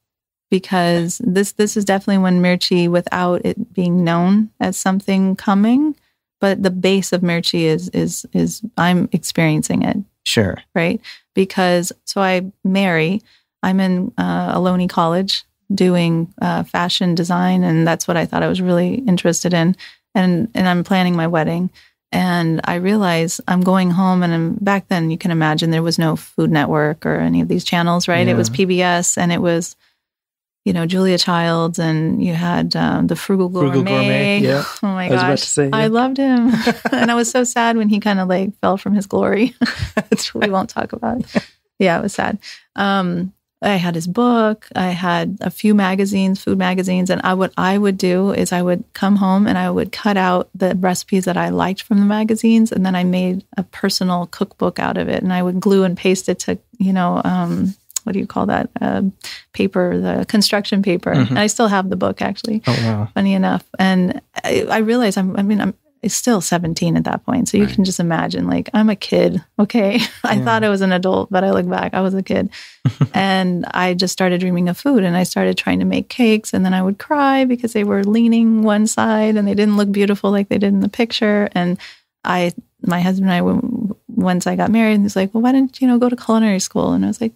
because this is definitely when Mirchi, without it being known as something coming, but the base of Mirchi is I'm experiencing it. Sure. Right? Because, I'm in Ohlone College doing fashion design, and that's what I thought I was really interested in. And I'm planning my wedding. And I realize I'm going home, and back then, you can imagine, there was no Food Network or any of these channels, right? Yeah. It was PBS, and it was, Julia Childs, and you had the Frugal Gourmet. Yeah. Oh my gosh. I was about to say, I loved him. And I was so sad when he kind of fell from his glory. That's we won't talk about it. Yeah, it was sad. I had his book. I had a few magazines, food magazines. And what I would do is I would come home and I would cut out the recipes that I liked from the magazines. And then I made a personal cookbook out of it. And I would glue and paste it to, what do you call that? Paper, the construction paper. Mm-hmm. And I still have the book, actually. Oh, wow. Funny enough. And I realize I'm still 17 at that point. So you can just imagine, I'm a kid. Okay. I thought I was an adult, but I look back, I was a kid. And I just started dreaming of food, and I started trying to make cakes. And then I would cry because they were leaning one side and they didn't look beautiful like they did in the picture. And my husband and I, once I got married, and he's like, well, why didn't you, go to culinary school? And I was like,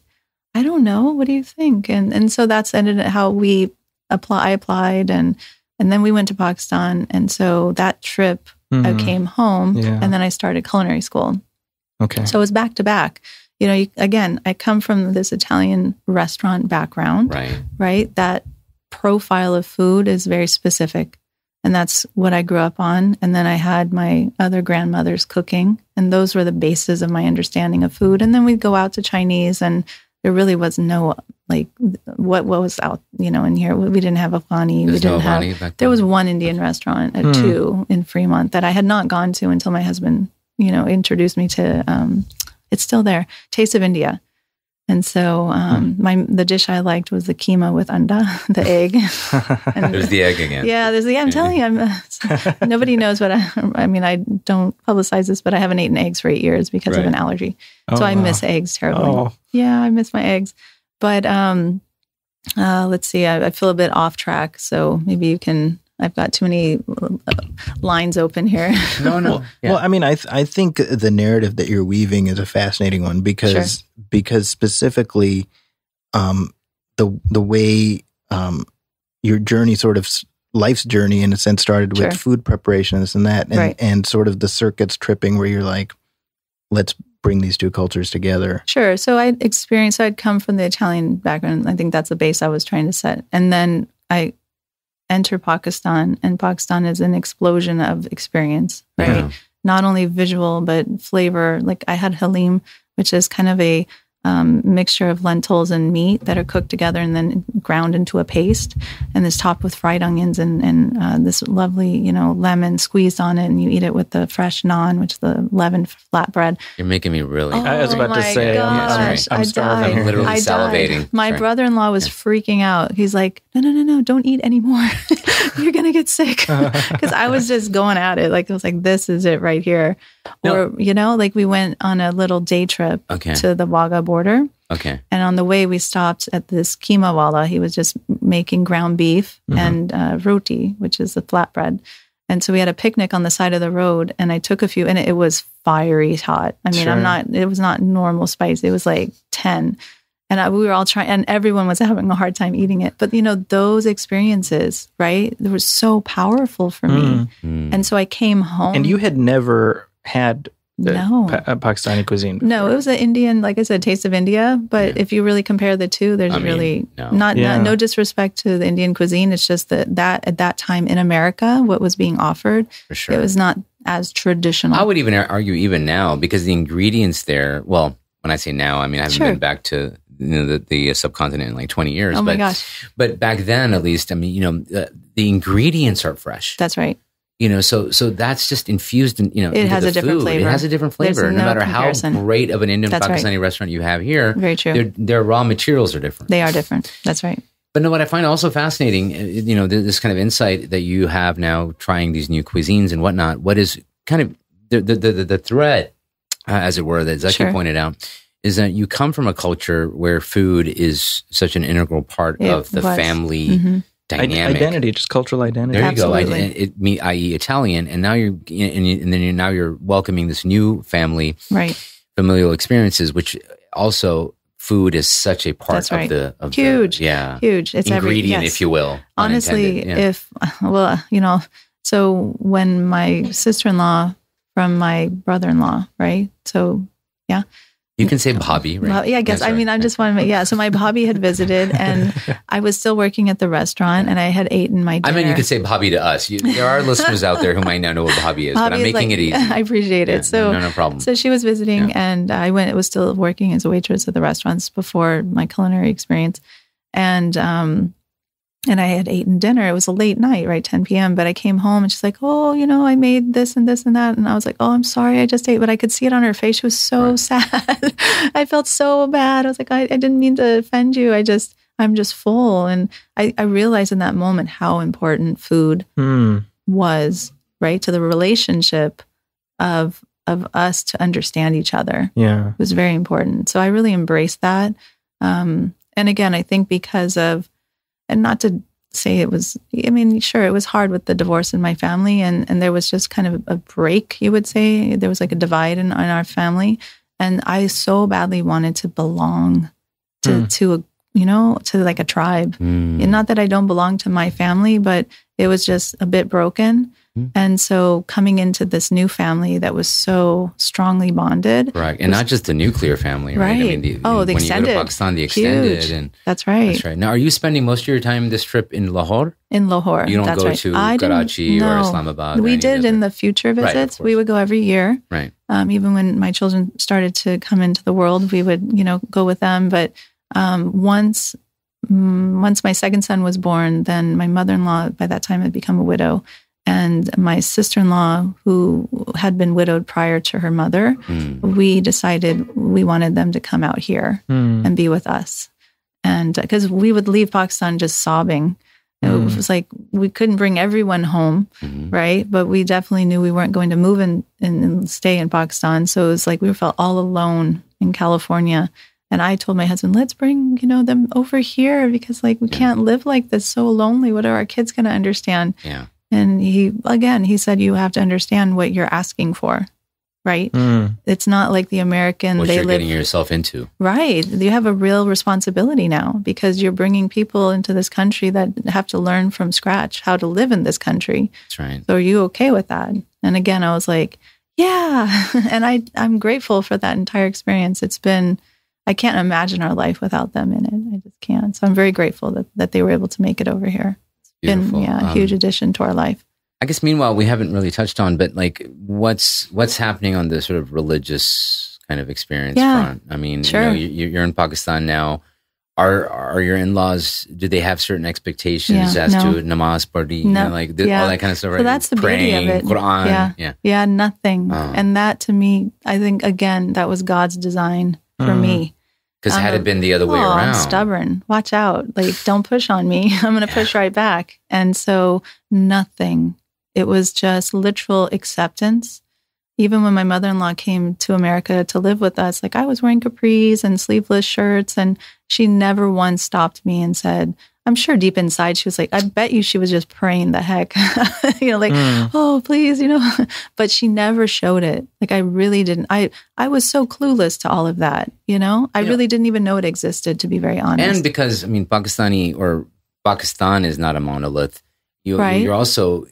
I don't know. What do you think? And so that's ended up how we apply. I applied, and then we went to Pakistan. And so that trip, I came home, and then I started culinary school. Okay. So it was back to back. Again, I come from this Italian restaurant background, right? That profile of food is very specific. And that's what I grew up on. And then I had my other grandmother's cooking. And those were the bases of my understanding of food. And then we'd go out to Chinese, and there really was no, what was out, in here. We didn't have Afghani. There was one Indian restaurant at 2 in Fremont that I had not gone to until my husband, introduced me to, it's still there, Taste of India. And so the dish I liked was the keema with anda, the egg. There's the egg again. Yeah, there's the egg. I'm telling you, nobody knows what I don't publicize this, but I haven't eaten eggs for 8 years because of an allergy. I miss eggs terribly. Oh. Yeah, I miss my eggs. But let's see, I feel a bit off track. So maybe you can, I've got too many lines open here. No. Well, I mean, I think the narrative that you're weaving is a fascinating one because specifically the way your journey, sort of life's journey in a sense, started with food preparation and this and that and sort of the circuits tripping where you're like, let's bring these two cultures together. Sure. So I'd come from the Italian background. I think that's the base I was trying to set. And then I enter Pakistan, and Pakistan is an explosion of experience, right? Yeah. Not only visual, but flavor. Like I had Halim, which is kind of a mixture of lentils and meat that are cooked together and then ground into a paste, and is topped with fried onions and this lovely, lemon squeezed on it, and you eat it with the fresh naan, which is the leavened flatbread. You're making me really. Oh, I was about to say, gosh, I'm starving. I'm literally salivating. My brother-in-law was freaking out. He's like, no, don't eat anymore. You're gonna get sick, because I was just going at it. Like I was like, this is it right here. No. Or we went on a little day trip to the Waga border. Okay. And on the way, we stopped at this keema wala. He was just making ground beef and roti, which is the flatbread. And so we had a picnic on the side of the road, and I took a few, and it was fiery hot. I mean, sure. It was not normal spice. It was like 10. And we were all trying, and everyone was having a hard time eating it. But, those experiences, right, they were so powerful for me. Mm. And so I came home. And you had never had Pakistani cuisine before. No, it was an Indian, like I said, Taste of India. But if you really compare the two, there's no disrespect to the Indian cuisine. It's just that at that time in America, what was being offered, for sure, it was not as traditional. I would even argue even now, because the ingredients there, well, when I say now, I mean, I haven't been back to the subcontinent in like 20 years. Oh my gosh. But back then, at least, I mean, the ingredients are fresh. That's right. So that's just infused in, it has a different flavor. It has a different flavor. No matter how great of an Indian Pakistani restaurant you have here, very true, their raw materials are different. They are different. That's right. But what I find also fascinating, this kind of insight that you have now trying these new cuisines and whatnot, what is kind of the thread, as it were, that Zaki pointed out, is that you come from a culture where food is such an integral part of the family dynamic. Identity, just cultural identity. There Absolutely. You go. I.e. Italian, and now you're welcoming this new family, right? Familial experiences, which also food is such a part of the huge it's ingredient, if you will. Honestly, so when my sister-in-law from my brother-in-law, right? So yeah. You can say Bobby, right? Well, yeah, I guess. I mean, I just want to make, so my Bobby had visited, and I was still working at the restaurant, and I had eaten my dinner. I mean, you could say Bobby to us. There are listeners out there who might not know what Bobby is, but I'm making it easy. I appreciate it. So, no problem. So she was visiting, and I was still working as a waitress at the restaurants before my culinary experience. And I had eaten dinner. It was a late night, right, 10 p.m. But I came home, and she's like, oh, I made this and this and that. And I was like, oh, I'm sorry, I just ate. But I could see it on her face. She was so sad. I felt so bad. I was like, I didn't mean to offend you. I'm just full. And I realized in that moment how important food was, right, to the relationship of us to understand each other. Yeah. It was very important. So I really embraced that. And again, I think because of, and not to say it was, I mean, sure, it was hard with the divorce in my family, and there was just kind of a break, you would say. There was like a divide in our family. And I so badly wanted to belong to like a tribe. Mm. And not that I don't belong to my family, but it was just a bit broken. Mm. And so coming into this new family that was so strongly bonded. Right. And not just the nuclear family, right? I mean, the extended. When you go to Pakistan, the extended. Huge. And that's right. That's right. Now, are you spending most of your time this trip in Lahore? In Lahore. You don't go to Karachi or Islamabad? We did in the future visits. Right, we would go every year. Right. Even when my children started to come into the world, we would, go with them. But once my second son was born, then my mother-in-law by that time had become a widow, and my sister-in-law, who had been widowed prior to her mother, we decided we wanted them to come out here and be with us, and because we would leave Pakistan just sobbing. It was like we couldn't bring everyone home, right? But we definitely knew we weren't going to move and stay in Pakistan, so it was like we felt all alone in California. And I told my husband, let's bring, them over here, because like we can't live like this, so lonely. What are our kids going to understand? Yeah. And he said, you have to understand what you're asking for, right? Mm. It's not like the American. What you're getting yourself into. Right. You have a real responsibility now, because you're bringing people into this country that have to learn from scratch how to live in this country. That's right. So are you okay with that? And again, I was like, yeah. And I'm grateful for that entire experience. It's been, I can't imagine our life without them in it. I just can't. So I'm very grateful that they were able to make it over here. It's been a huge addition to our life. I guess meanwhile, we haven't really touched on, but like what's happening on the sort of religious kind of experience front. I mean, you know, you're in Pakistan now. Are your in-laws, do they have certain expectations as to namaz, party, you know, like all that kind of stuff? Right? So that's the beauty of it. Quran. Yeah, nothing. And that to me, I think, again, that was God's design for me. Because had it been the other way around. I'm stubborn. Watch out. Like, don't push on me. I'm going to push right back. And so nothing. It was just literal acceptance. Even when my mother-in-law came to America to live with us, like I was wearing capris and sleeveless shirts. And she never once stopped me and said, I'm sure deep inside she was like, I bet you she was just praying the heck, you know, like, oh, please, you know, but she never showed it. Like, I really didn't. I was so clueless to all of that, you know, I really didn't even know it existed, to be very honest. And because, I mean, Pakistan is not a monolith. You're also,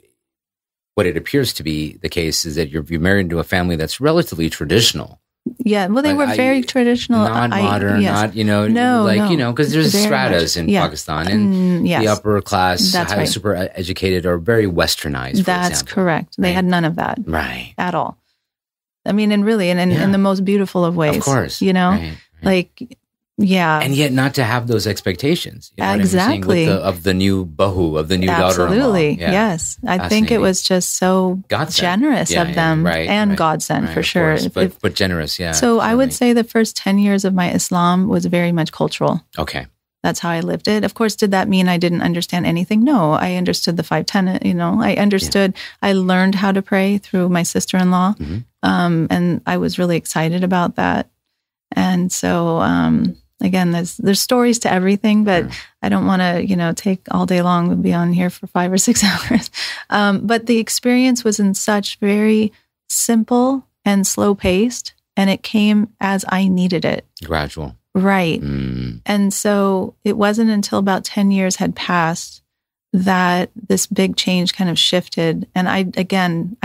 what it appears to be the case is that you're married into a family that's relatively traditional. Yeah, well, they were very traditional. Not modern, not, you know, you know, because there's stratas in Pakistan. And the upper class, super educated, are very westernized, that's correct. They had none of that. Right. At all. I mean, and really, and in the most beautiful of ways. Of course. You know? Like, and yet not to have those expectations. You know exactly. What I'm saying? Of the new bahu, of the new daughter-in-law. Absolutely, yes. I think it was just so generous of them and God-sent for sure. But generous, So I would say the first 10 years of my Islam was very much cultural. Okay. That's how I lived it. Of course, did that mean I didn't understand anything? No, I understood the 5 tenets, you know. I understood, I learned how to pray through my sister-in-law. And I was really excited about that. And so... Again, there's stories to everything, but I don't want to, you know, take all day long. We'll be on here for 5 or 6 hours. But the experience was in such very simple and slow paced, and it came as I needed it. Gradual. Right. And so it wasn't until about 10 years had passed that this big change kind of shifted. And I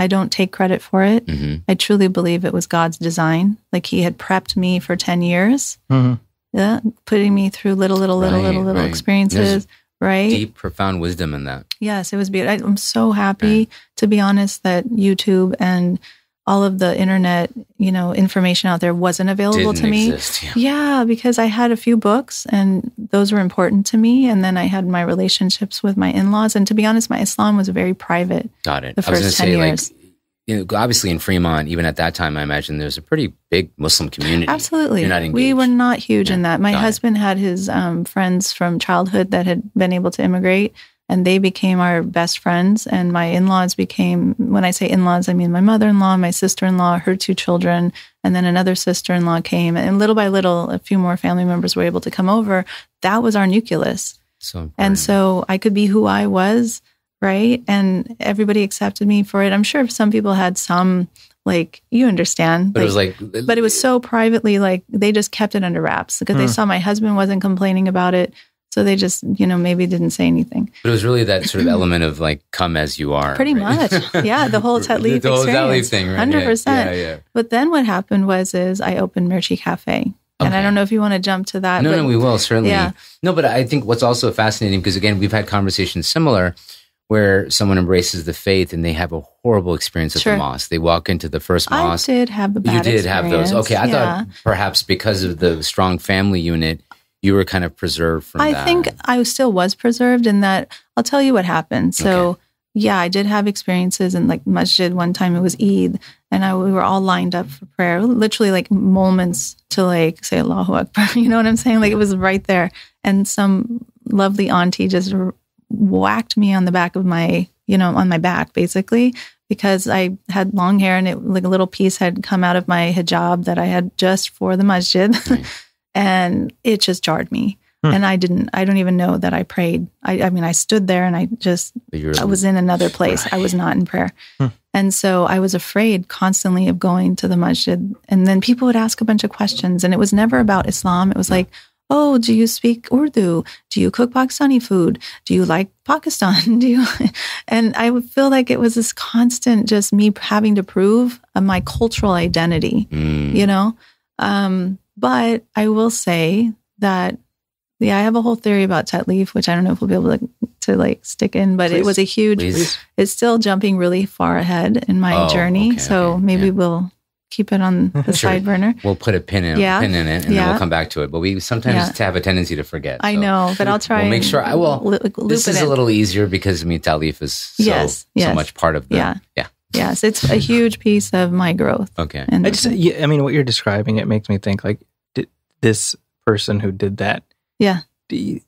don't take credit for it. I truly believe it was God's design. Like he had prepped me for 10 years. Yeah, putting me through little experiences, right? Deep, profound wisdom in that. Yes, it was beautiful. I'm so happy, to be honest, that YouTube and all of the internet, you know, information out there wasn't available to me. Exist, yeah, because I had a few books and those were important to me. And then I had my relationships with my in-laws. And to be honest, my Islam was very private. Got it. The first 10 years. You know, obviously in Fremont, even at that time, I imagine there's a pretty big Muslim community. Absolutely. You're not engaged. We were not huge in that. My husband had his friends from childhood that had been able to immigrate, and they became our best friends. And my in-laws became, when I say in-laws, I mean my mother-in-law, my sister-in-law, her 2 children, and then another sister-in-law came. And little by little, a few more family members were able to come over. That was our nucleus. So important. And so I could be who I was. Right. And everybody accepted me for it. I'm sure some people had some, like, you understand. But, it was so privately, like, they just kept it under wraps because they saw my husband wasn't complaining about it. So they just, you know, maybe didn't say anything. But it was really that sort of element of, like, come as you are. Pretty much. Yeah. The whole Tetleaf experience. The whole Tetleaf thing, right? 100%. Yeah. But then what happened was I opened Mirchi Cafe. Okay. And I don't know if you want to jump to that. No, we will, certainly. Yeah. No, but I think what's also fascinating, because, again, we've had conversations similar where someone embraces the faith and they have a horrible experience at the mosque. They walk into the first mosque. I did have a bad experience. You did have those. Okay, I thought perhaps because of the strong family unit, you were kind of preserved from that. I think I still was preserved in that. I'll tell you what happened. So, I did have experiences in, like, masjid. One time it was Eid, and we were all lined up for prayer, literally, like, moments to, like, say Allahu Akbar. You know what I'm saying? Like, it was right there. And some lovely auntie just whacked me on the back of my, you know, on my back, basically, because I had long hair and it, like, a little piece had come out of my hijab that I had just for the masjid. And it just jarred me. And I don't even know that I prayed. I mean, I stood there and I was in another place. I was not in prayer. And so I was afraid constantly of going to the masjid. And then people would ask a bunch of questions, and it was never about Islam. It was like, oh, do you speak Urdu? Do you cook Pakistani food? Do you like Pakistan? And I would feel like it was this constant, just me having to prove my cultural identity, you know? But I will say that, I have a whole theory about Tetleaf, which I don't know if we'll be able to like stick in, but it was a huge, it's still jumping really far ahead in my journey. So maybe we'll keep it on the side burner. We'll put a pin in it, and then we'll come back to it. But we sometimes have a tendency to forget. So I know, but I'll try. We'll make sure. This is a little easier because Tetleaf is so much part of the Yes, it's a huge piece of my growth. Okay, and what you're describing, it makes me think like this person who did that. Yeah. Do you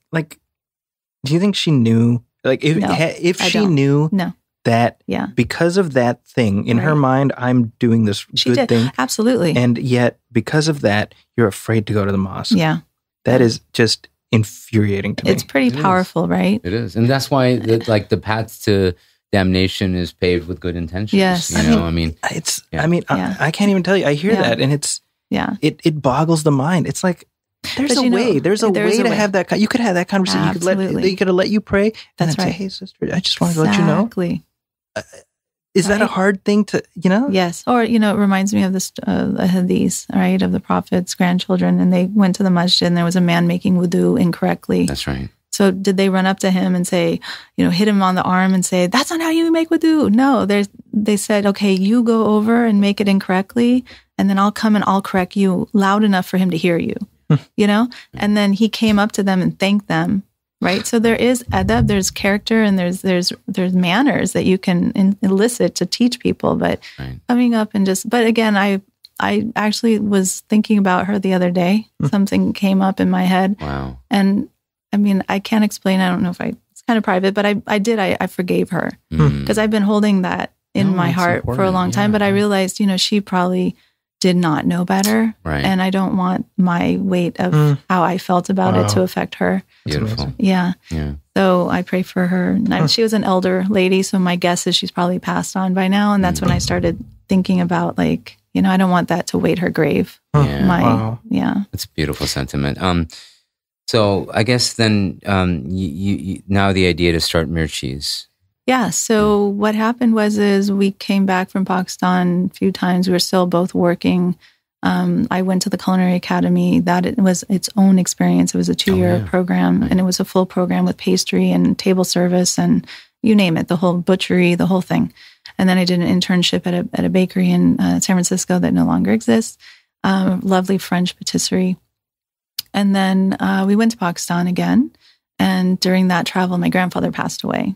think she knew? Like if she knew that because of that thing in her mind, I'm doing this thing. Absolutely. And yet because of that, you're afraid to go to the mosque. Yeah. That is just infuriating to me. It's pretty powerful, right? It is. And that's why the path to damnation is paved with good intentions. Yes. I can't even tell you. I hear that and it's it boggles the mind. It's like There's a way to have that. You could have that conversation. Absolutely. You could let you pray. That's right. Say, hey, sister, I just wanted to let you know. Exactly. Is that a hard thing to, Yes. Or, it reminds me of this hadith, right, of the Prophet's grandchildren. And they went to the masjid and there was a man making wudu incorrectly. That's right. So did they run up to him and say, hit him on the arm and say, that's not how you make wudu? No. They said, okay, you go over and make it incorrectly. And then I'll come and I'll correct you loud enough for him to hear you. And then he came up to them and thanked them, right? So there is adab, there's character, and there's manners that you can elicit to teach people. But coming up and but again, I actually was thinking about her the other day. Something came up in my head. Wow. And I can't explain. I don't know if it's kind of private, but I forgave her because I've been holding that in my heart for a long time. But I realized, she probably did not know better. Right. And I don't want my weight of how I felt about it to affect her. Beautiful. Yeah. So I pray for her. She was an elder lady, so my guess is she's probably passed on by now. And that's when I started thinking about I don't want that to weight her grave. It's a beautiful sentiment. So I guess then now the idea to start Mirchi's. Yeah. So what happened was we came back from Pakistan a few times. We were still both working. I went to the culinary academy. It was its own experience. It was a 2-year program, and it was a full program with pastry and table service and you name it, the whole butchery, the whole thing. And then I did an internship at a bakery in San Francisco that no longer exists. Lovely French patisserie. And then we went to Pakistan again. And during that travel, my grandfather passed away.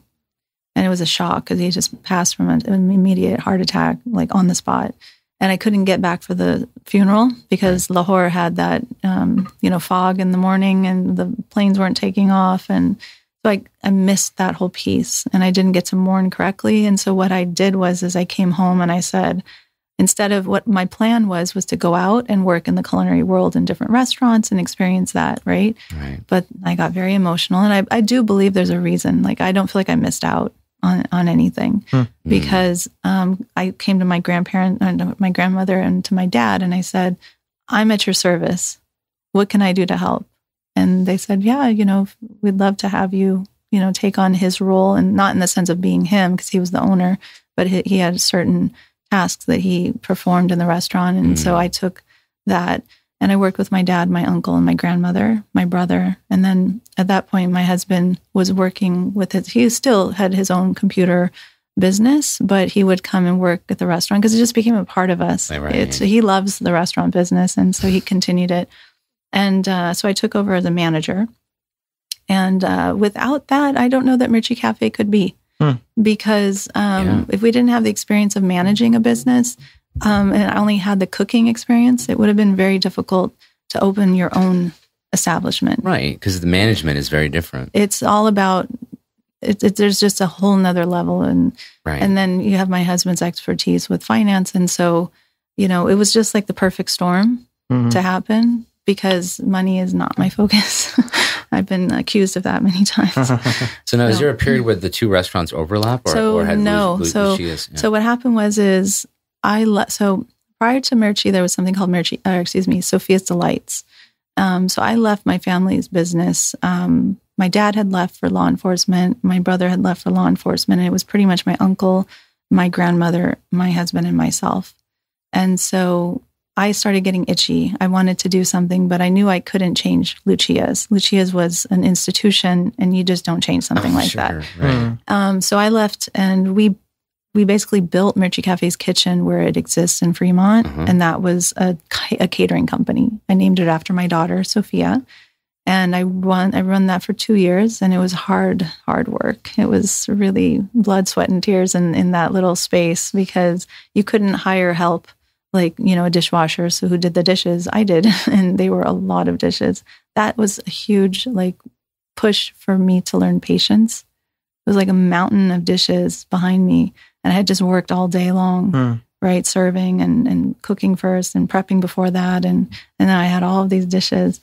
And it was a shock because he just passed from an immediate heart attack, on the spot. And I couldn't get back for the funeral because Lahore had that, fog in the morning and the planes weren't taking off. And so I missed that whole piece and I didn't get to mourn correctly. And so what I did was I came home and I said, instead of what my plan was to go out and work in the culinary world in different restaurants and experience that, right? Right. But I got very emotional. And I do believe there's a reason. I don't feel like I missed out on anything because I came to my grandmother and to my dad and I said, I'm at your service. What can I do to help? And they said, we'd love to have you, take on his role, and not in the sense of being him because he was the owner, but he had certain tasks that he performed in the restaurant. And so I took that and I worked with my dad, my uncle, and my grandmother, my brother. And then at that point, my husband was working he still had his own computer business, but he would come and work at the restaurant because it just became a part of us. Right. He loves the restaurant business. And so he continued it. And so I took over as a manager. And without that, I don't know that Mirchi Cafe could be. Because if we didn't have the experience of managing a business, and I only had the cooking experience, it would have been very difficult to open your own establishment. Right, because the management is very different. It's all about, there's just a whole nother level. And then you have my husband's expertise with finance. And so, it was just the perfect storm to happen because money is not my focus. I've been accused of that many times. So now, is there a period where the two restaurants overlap? So what happened was so prior to Mirchi, there was something called Sophia's Delights. So I left my family's business. My dad had left for law enforcement. My brother had left for law enforcement. And it was pretty much my uncle, my grandmother, my husband, and myself. And so I started getting itchy. I wanted to do something, but I knew I couldn't change Lucia's. Lucia's was an institution, and you just don't change something that. Right. So I left, and we we basically built Mirchi Cafe's kitchen where it exists in Fremont. Mm-hmm. And that was a catering company. I named it after my daughter, Sophia. And I run that for 2 years, and it was hard work. It was really blood, sweat, and tears in that little space, because you couldn't hire help, like, you know, a dishwasher. So who did the dishes? I did. And they were a lot of dishes. That was a huge, like, push for me to learn patience. It was like a mountain of dishes behind me. And I had just worked all day long, right? Serving and cooking first and prepping before that. And then I had all of these dishes.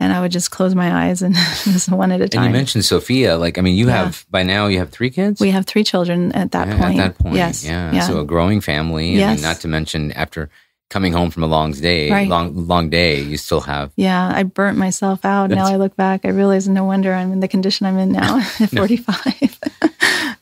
And I would just close my eyes and just one at a time. And you mentioned Sophia. Like, I mean, you have, by now, you have 3 kids? We have 3 children at that point. At that point, yes. Yeah. So a growing family. Yes. And not to mention, after coming home from a long day, you still have. Yeah, I burnt myself out. Now I look back, I realize no wonder I'm in the condition I'm in now at 45.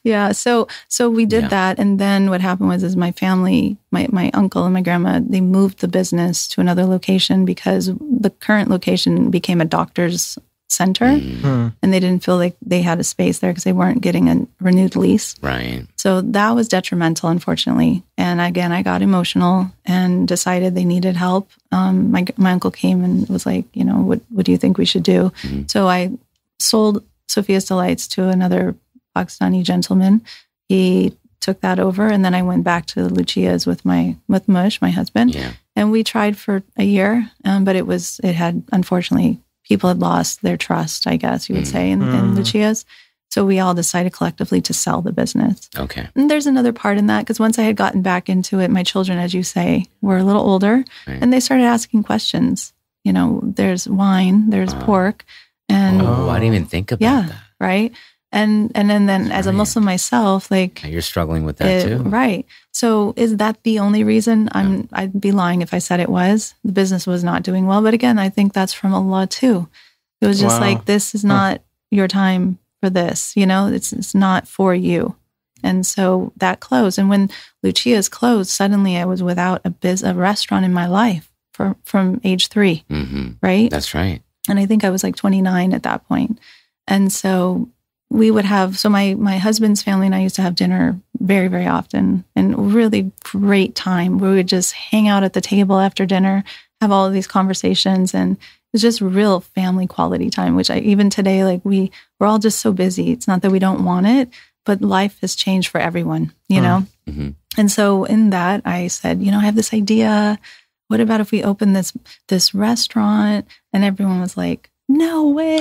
Yeah, so we did that. And then what happened was my family, my uncle and my grandma, they moved the business to another location because the current location became a doctor's center. Mm-hmm. And they didn't feel like they had a space there because they weren't getting a renewed lease. Right. So that was detrimental, unfortunately. And again, I got emotional and decided they needed help. My uncle came and was like, you know, what do you think we should do? Mm-hmm. So I sold Sophia's Delights to another Pakistani gentleman. He took that over, and then I went back to Lucia's with Mush, my husband, and we tried for a year, but it had unfortunately people had lost their trust, I guess you would say, in Lucia's. So we all decided collectively to sell the business. Okay. And there's another part in that, because once I had gotten back into it, my children, as you say, were a little older, and they started asking questions. You know, there's wine, there's pork, and I didn't even think about that. Right. And then as a Muslim myself, like, you're struggling with that too, right? So is that the only reason? I'd be lying if I said it was. The business was not doing well, but again, I think that's from Allah too. It was just like, this is not your time for this. You know, it's not for you. And so that closed. And when Lucia's closed, suddenly I was without a restaurant in my life from age 3. Mm-hmm. Right. That's right. And I think I was like 29 at that point, and so. We would have, so my husband's family and I used to have dinner very, very often, and really great time. We would just hang out at the table after dinner, have all of these conversations, and it was just real family quality time, which even today, like we're all just so busy. It's not that we don't want it, but life has changed for everyone, you know? Mm-hmm. And so in that, I said, you know, I have this idea. What about if we open this restaurant? And everyone was like, no way.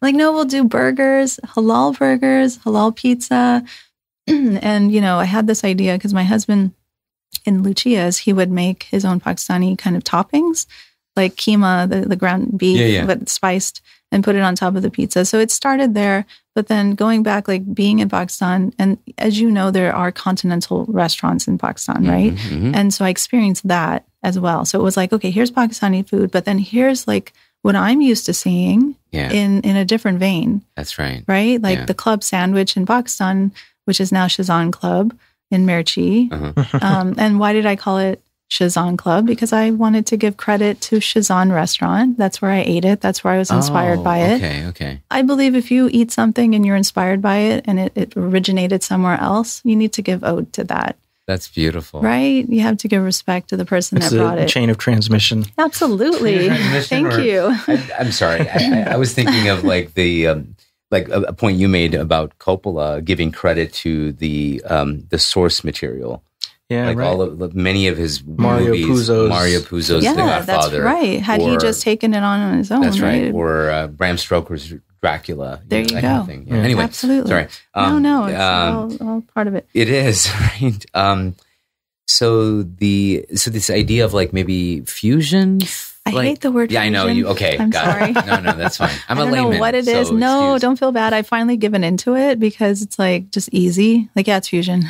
Like, no, we'll do burgers, halal pizza. And, you know, I had this idea because my husband in Lucia's, he would make his own Pakistani kind of toppings, like keema, the ground beef, but spiced, and put it on top of the pizza. So it started there. But then going back, like being in Pakistan, and as you know, there are continental restaurants in Pakistan, right? Mm-hmm. And so I experienced that as well. So it was like, okay, here's Pakistani food, but then here's like what I'm used to seeing in a different vein. That's right. Right? Like the club sandwich in Pakistan, which is now Shazan Club in Mirchi. Uh-huh. And why did I call it Shazan Club? Because I wanted to give credit to Shazan restaurant. That's where I ate it. That's where I was inspired by it. Okay. I believe if you eat something and you're inspired by it and it originated somewhere else, you need to give ode to that. That's beautiful. Right? You have to give respect to the person that brought it. It's a chain of transmission. Absolutely. Thank you. I'm sorry. I was thinking of like the like a point you made about Coppola giving credit to the source material. Yeah, like many of his movies, Mario Puzo's The Godfather. That's right. Had he just taken it on his own. That's right. Or Bram Stoker's Dracula. There you go. Kind of anyway, absolutely. Sorry. No, it's all part of it. It is, right? So this idea of like maybe fusion. I hate the word fusion. Yeah, I know you. Okay, I'm sorry. It. No, that's fine. I'm I don't a layman. Know what it is. So no, don't feel bad. I've finally given into it because it's like just easy. Like, yeah, it's fusion.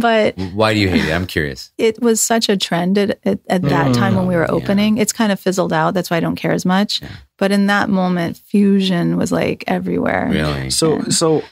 But why do you hate it? I'm curious. It was such a trend at that time when we were opening. Yeah. It's kind of fizzled out. That's why I don't care as much. Yeah. But in that moment, fusion was like everywhere. Really? So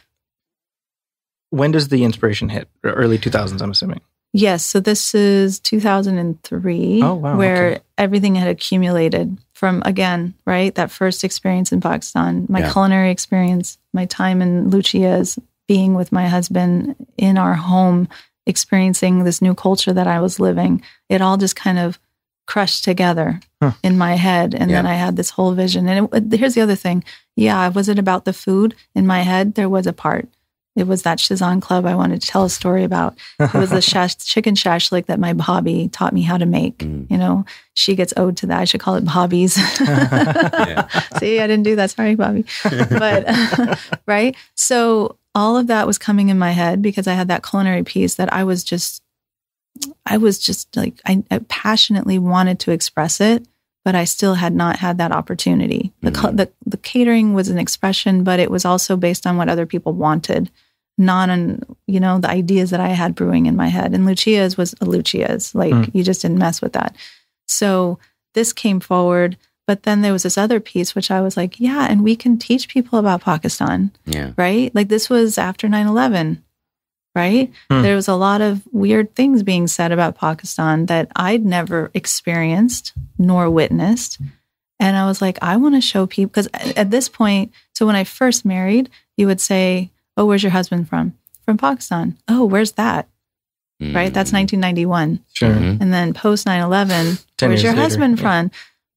when does the inspiration hit? Early 2000s, I'm assuming. Yes. So this is 2003, where everything had accumulated from, again, right? That first experience in Pakistan, my culinary experience, my time in Lucia's, being with my husband in our home, experiencing this new culture that I was living, it all just kind of crushed together in my head. And then I had this whole vision. And here's the other thing. Yeah, was it about the food? In my head, there was a part. It was that Shazan club I wanted to tell a story about. It was the chicken shashlik that my Bobby taught me how to make. You know, she gets owed to that. I should call it Bobby's. See, I didn't do that. Sorry, Bobby. But, right? So all of that was coming in my head because I had that culinary piece that I passionately wanted to express it, but I still had not had that opportunity. The catering was an expression, but it was also based on what other people wanted, not on, you know, the ideas that I had brewing in my head. And Lucia's was a Lucia's. Like, you just didn't mess with that. So this came forward. But then there was this other piece, which I was like, yeah, and we can teach people about Pakistan, right? Like, this was after 9/11. Right? There was a lot of weird things being said about Pakistan that I'd never experienced nor witnessed. And I was like, I want to show people, because at this point, so when I first married, you would say, oh, where's your husband from? From Pakistan. Oh, where's that? Right? That's 1991. Sure. And then post 9/11, where's your husband from?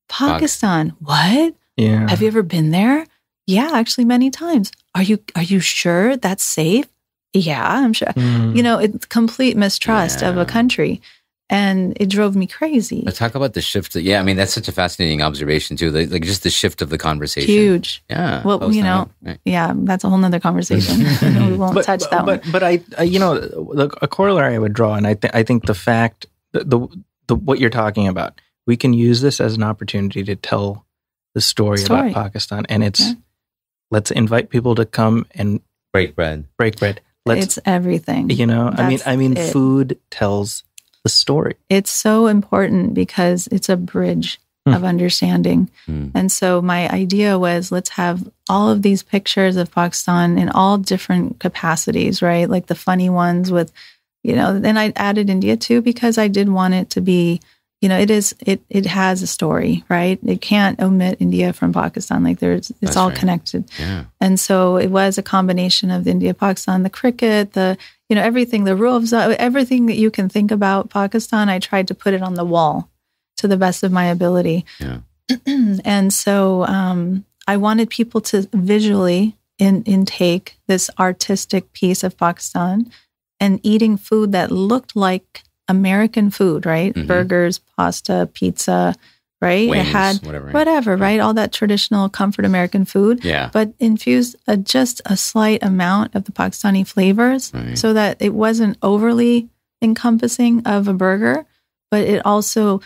Pakistan. What? Yeah. Have you ever been there? Yeah, actually many times. Are you sure that's safe? Yeah, I'm sure. You know, it's complete mistrust of a country. And it drove me crazy. But talk about the shift. I mean, that's such a fascinating observation, too. Like, just the shift of the conversation. Huge. Yeah. Well, you know, that's a whole nother conversation. We won't touch that one. But I, you know, look, a corollary I would draw, and I think the fact, what you're talking about, we can use this as an opportunity to tell the story about Pakistan. And it's, let's invite people to come and break bread. It's everything. You know, I mean, food tells the story. It's so important because it's a bridge of understanding. And so my idea was, let's have all of these pictures of Pakistan in all different capacities, right? Like the funny ones with, you know, and I added India too, because I did want it to be, you know, it has a story, right? It can't omit India from Pakistan. Like, it's all connected. Yeah. And so it was a combination of India, Pakistan, the cricket, the, you know, everything, the roofs, everything that you can think about Pakistan. I tried to put it on the wall to the best of my ability. Yeah. And so I wanted people to visually intake this artistic piece of Pakistan and eating food that looked like American food, right? Burgers, pasta, pizza, right? Wings, it had whatever, right? All that traditional comfort American food, but infused just a slight amount of the Pakistani flavors so that it wasn't overly encompassing of a burger, but it also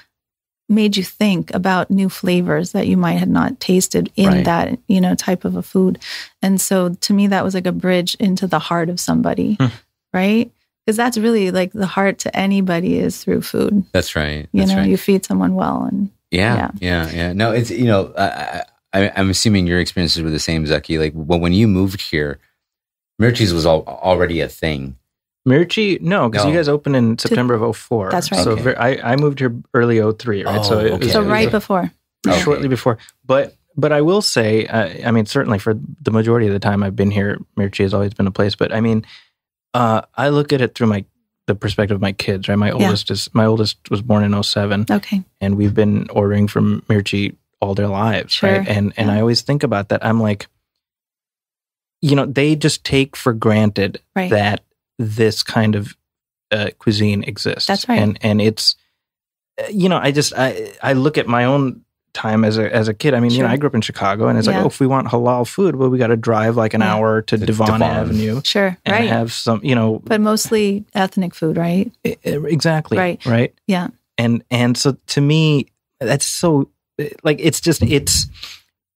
made you think about new flavors that you might have not tasted in that, you know, type of a food. And so to me, that was like a bridge into the heart of somebody, right? Because that's really like the heart to anybody is through food. That's right. You feed someone well. Yeah. No, it's, you know, I'm assuming your experiences were the same, Zaki. Like, well, when you moved here, Mirchi's was already a thing. No, because you guys opened in September of 04. That's right. So I moved here early 03, right? Shortly before. But I will say, I mean, certainly for the majority of the time I've been here, Mirchi has always been a place. But I mean, I look at it through the perspective of my kids, right? My oldest was born in 07. Okay. And we've been ordering from Mirchi all their lives, right? And I always think about that. I'm like, you know, they just take for granted that this kind of cuisine exists. That's right. And it's, you know, I look at my own time as a kid. I mean, you know, I grew up in Chicago, and it's like, oh, if we want halal food, well, we got to drive like an hour to Devon Avenue. Sure. And have some, you know. But mostly ethnic food, right? Exactly. Right. Yeah. And so to me, that's so, like, it's just,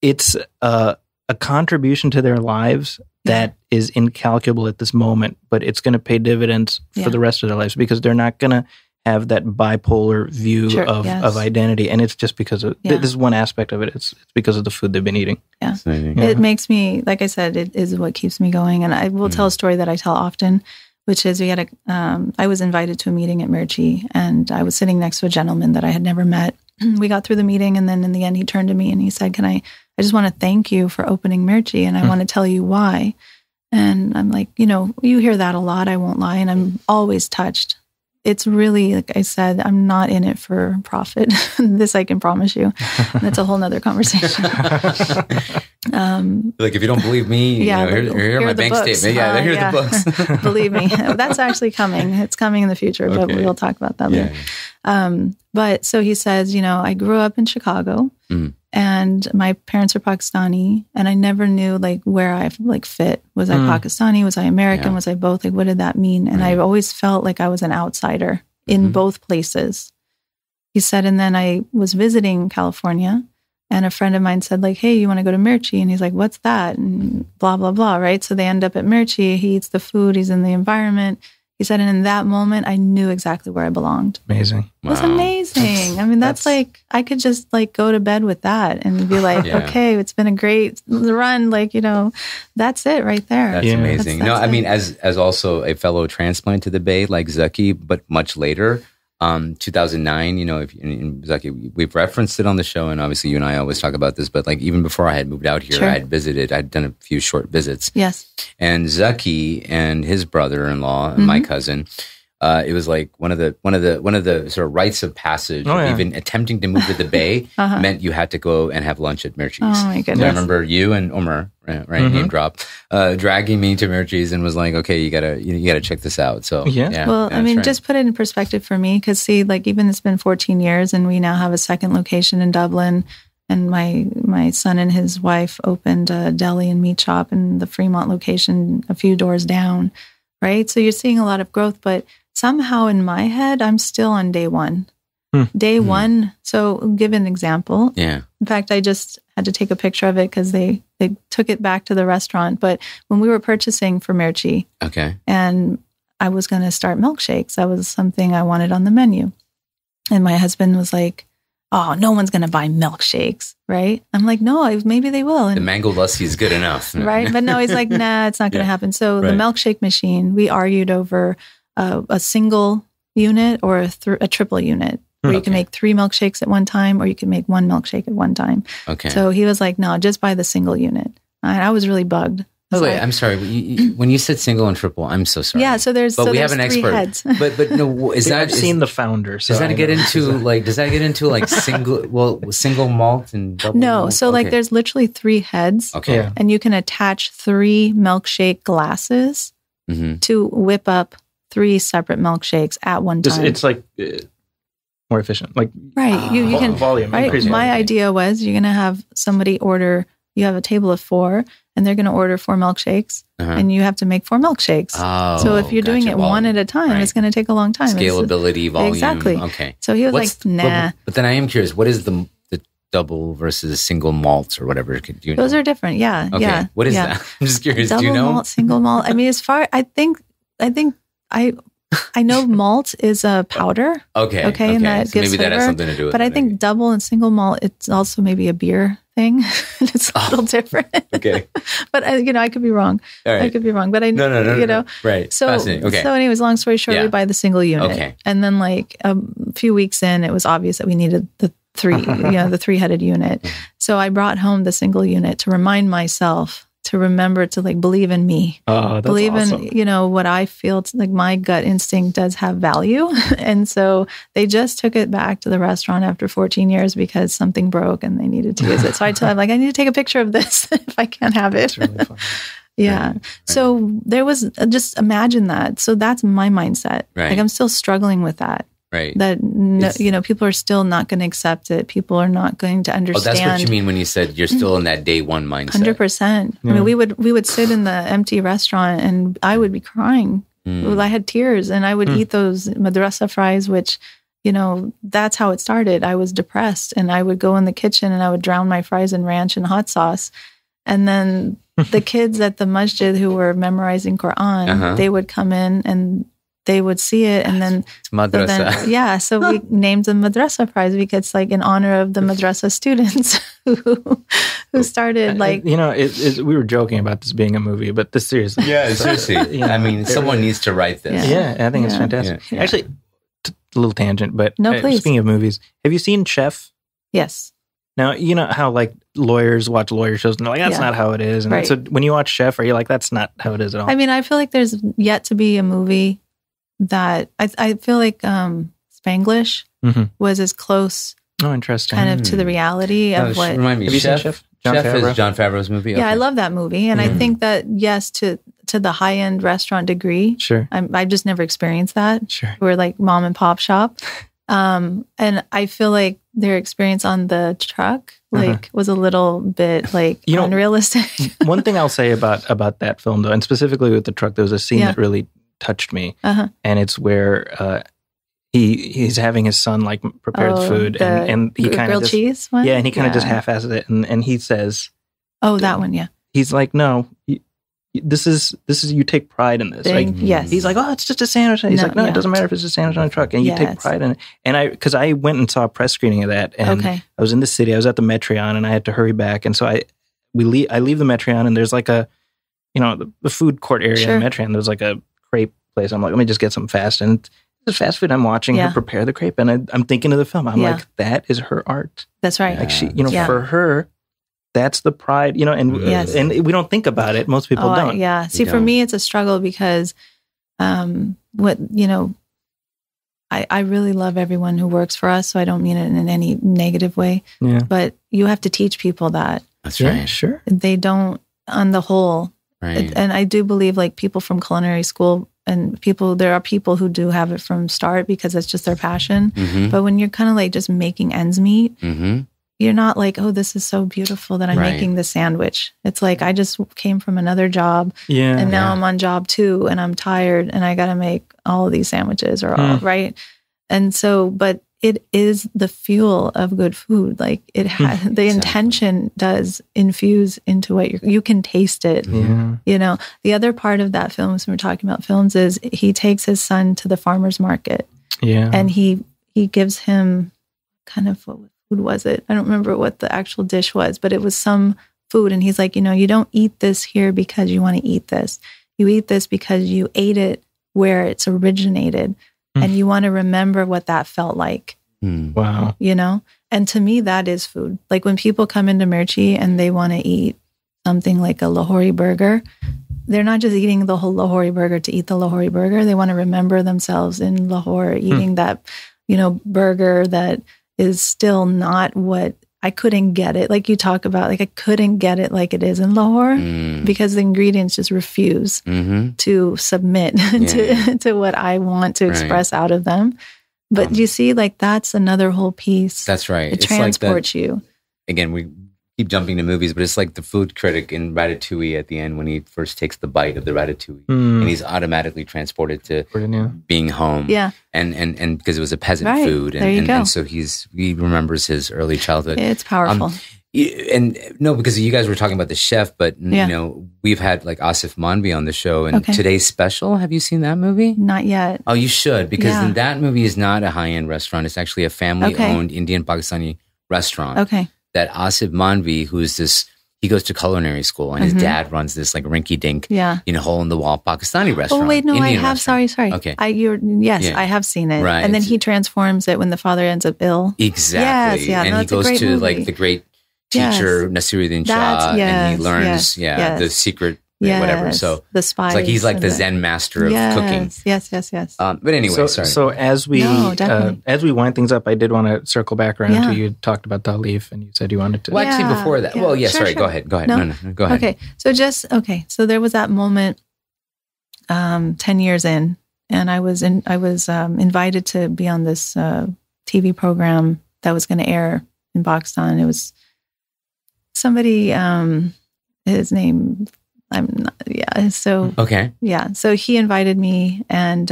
it's a contribution to their lives that is incalculable at this moment, but it's going to pay dividends for the rest of their lives, because they're not going to have that bipolar view of identity. And it's just because of this is one aspect of it. It's because of the food they've been eating. Yeah. It makes me, like I said, it is what keeps me going. And I will tell a story that I tell often, which is we had I was invited to a meeting at Mirchi, and I was sitting next to a gentleman that I had never met. We got through the meeting, and then in the end, he turned to me and he said, I just want to thank you for opening Mirchi, and I want to tell you why. And I'm like, you know, you hear that a lot, I won't lie. And I'm always touched. It's really, like I said, I'm not in it for profit. This I can promise you. That's a whole nother conversation. Like, if you don't believe me, yeah, you know, hear my bank statement. Yeah, here's the books. Believe me. That's actually coming. It's coming in the future, okay. But we'll talk about that later. Yeah. But so he says, you know, I grew up in Chicago and my parents are Pakistani, and I never knew like where I like fit. Was I Pakistani? Was I American? Yeah. Was I both? Like, what did that mean? And I've always felt like I was an outsider in both places. He said, and then I was visiting California. And a friend of mine said, like, hey, you want to go to Mirchi? And he's like, what's that? And blah, blah, blah, right? So they end up at Mirchi. He eats the food. He's in the environment. He said, and in that moment, I knew exactly where I belonged. Amazing. Wow. It was amazing. I mean, that's like, I could just like go to bed with that and be like, okay, it's been a great run. Like, you know, that's it right there. That's amazing. That's it. I mean, as also a fellow transplant to the Bay, like Zaki, but much later, 2009, you know, Zaki, we've referenced it on the show, and obviously you and I always talk about this, but like even before I had moved out here, sure. I had visited, I'd done a few short visits. Yes. And Zaki and his brother-in-law and my cousin, it was like one of the sort of rites of passage. Oh, yeah. Even attempting to move to the Bay meant you had to go and have lunch at Mirchi's. Oh my goodness! So I remember you and Omer, right? Name drop, dragging me to Mirchi's and was like, "Okay, you gotta check this out." So yeah. Well, I mean, just put it in perspective for me, because see, like even it's been 14 years, and we now have a second location in Dublin, and my son and his wife opened a deli and meat shop in the Fremont location, a few doors down, right? So you're seeing a lot of growth, but somehow in my head, I'm still on day one. Day one. So give an example. Yeah. In fact, I just had to take a picture of it because they took it back to the restaurant. But when we were purchasing for Mirchi, and I was going to start milkshakes, that was something I wanted on the menu. And my husband was like, oh, no one's going to buy milkshakes, right? I'm like, no, maybe they will. And the mango lassi is good enough. Right? But no, he's like, nah, it's not going to happen. So the milkshake machine, we argued over a single unit or a triple unit, where you can make three milkshakes at one time, or you can make one milkshake at one time. Okay. So he was like, no, just buy the single unit. And I was really bugged. Oh, wait, I'm sorry. When you said single and triple, I'm so sorry. Yeah, so there's but so we there's have an three expert. Heads. But no, is that I've seen the founder? So does that get into like single malt and double malt? So like there's literally three heads. Okay, and you can attach three milkshake glasses to whip up three separate milkshakes at one time. It's like more efficient, like you can volume. Right? My idea was you're gonna have somebody order. You have a table of four, and they're going to order four milkshakes, and you have to make four milkshakes. Oh, so if you're doing it one at a time, it's going to take a long time. Scalability, volume. Exactly. Okay. So he was nah. But then I am curious, what is the double versus single malt or whatever? Those are different. Yeah. Okay. Yeah. What is that? I'm just curious. Double malt, single malt. I mean, as far I think I know malt is a powder. Okay. And that gives maybe flavor, that has something to do with it. But I think double and single malt, it's also maybe a beer thing. It's a little different. Okay. But I could be wrong. All right. I could be wrong. But I know. Right. So, fascinating. Okay. So anyways, long story short, we buy the single unit. Okay. And then like a few weeks in, it was obvious that we needed the three-headed unit. So I brought home the single unit to remind myself to remember to like believe in me, believe awesome. In, you know, what I feel like my gut instinct does have value. And so they just took it back to the restaurant after 14 years because something broke and they needed to use it. So I tell them like, I need to take a picture of this if I can't have it. That's really funny. Yeah. Right. So there was just imagine that. So that's my mindset. Right. Like I'm still struggling with that. Right. That, people are still not going to accept it. People are not going to understand. Oh, that's what you mean when you said you're still in that day one mindset. 100%. I mean, we would sit in the empty restaurant and I would be crying. Mm. I had tears and I would eat those madrasa fries, which, you know, that's how it started. I was depressed and I would go in the kitchen and I would drown my fries in ranch and hot sauce. And then the kids at the masjid who were memorizing Quran, they would come in and they would see it, and then it's madrasa. So we named the madrasa prize because it's like in honor of the madrasa students who started like we were joking about this being a movie, but this seriously, seriously. I mean, someone needs to write this. I think it's fantastic. Actually, a little tangent, but no, please. Speaking of movies, have you seen Chef? Yes. Now, you know how like lawyers watch lawyer shows and they're like, that's not how it is. And so when you watch Chef, are you like, that's not how it is at all? I mean, I feel like there's yet to be a movie that I feel like Spanglish was as close kind of to the reality of what. Remind me, Chef? Chef is Jon Favreau's movie. Yeah, okay. I love that movie. And I think that, yes, to the high-end restaurant degree. Sure. I've just never experienced that. Sure. We're like mom and pop shop. And I feel like their experience on the truck like was a little bit like unrealistic. One thing I'll say about that film though, and specifically with the truck, there was a scene that really touched me, and it's where he's having his son like prepare the food, and he kind of grilled cheese one? Yeah, and he kind of just half-asses it, and he says, "Oh, that one, yeah." He's like, "No, this is you take pride in this." Like, yes. He's like, "Oh, it's just a sandwich." He's like, "No, it doesn't matter if it's a sandwich on a truck." And you take pride in it. And because I went and saw a press screening of that, and I was in the city. I was at the Metreon, and I had to hurry back. And so I leave the Metreon, and there's like a, the food court area in the Metreon. There's like a crepe place. I'm like, let me just get something fast. And the fast food, I'm watching her prepare the crepe, and I'm thinking of the film. I'm like, that is her art. That's right. Like she, for her. That's the pride, and we don't think about it. Most people don't. Yeah. See, for me, it's a struggle because, I really love everyone who works for us, so I don't mean it in any negative way. Yeah. But you have to teach people that. That's right. Sure. They don't, on the whole. Right. And I do believe, like, people from culinary school and there are people who do have it from start because that's just their passion. Mm-hmm. But when you're kind of like just making ends meet, you're not like, oh, this is so beautiful that I'm making this sandwich. It's like, I just came from another job and now I'm on job 2 and I'm tired and I got to make all of these sandwiches And so, but it is the fuel of good food. Like it has, the intention does infuse into what you can taste it. Yeah. The other part of that film, when we're talking about films, is he takes his son to the farmer's market and he gives him kind of what food was it? I don't remember what the actual dish was, but it was some food. And he's like, you don't eat this here because you want to eat this. You eat this because you ate it where it's originated. And you want to remember what that felt like. Wow. And to me, that is food. Like when people come into Mirchi and they want to eat something like a Lahori burger, they're not just eating the whole Lahori burger to eat the Lahori burger. They want to remember themselves in Lahore eating that, burger that is still not what I couldn't get it. Like you talk about, like I couldn't get it like it is in Lahore because the ingredients just refuse to submit to what I want to express out of them. But you see, like that's another whole piece. That's right. It transports you. Again, we keep jumping to movies, but it's like the food critic in Ratatouille at the end when he first takes the bite of the ratatouille and he's automatically transported to being home. Yeah. And because it was a peasant food. And, and so he remembers his early childhood. It's powerful. Because you guys were talking about the chef, but we've had like Asif Manvi on the show, and Today's Special. Have you seen that movie? Not yet. Oh, you should, because that movie is not a high-end restaurant. It's actually a family-owned Indian Pakistani restaurant. Okay. That Asif Manvi, he goes to culinary school, and his dad runs this like rinky-dink, hole-in-the-wall Pakistani restaurant. Oh wait, no, Indian I have. Restaurant. Sorry. Okay, I have seen it, right? And then he transforms it when the father ends up ill. Exactly. Yes, yeah, and he goes to movie. Like the great teacher Nasiruddin Shah, and he learns the secret. Yes, whatever. So the spice. It's like he's like the Zen master of cooking. Yes. But anyway, sorry. So as we wind things up, I did want to circle back around to you talked about Tetleaf, and you said you wanted to. Well, actually, before that, Sure. Go ahead. No, go ahead. Okay, so there was that moment, 10 years in, and I was invited to be on this TV program that was going to air in Pakistan. It was somebody, his name. I'm not, yeah. So, okay. Yeah. So he invited me, and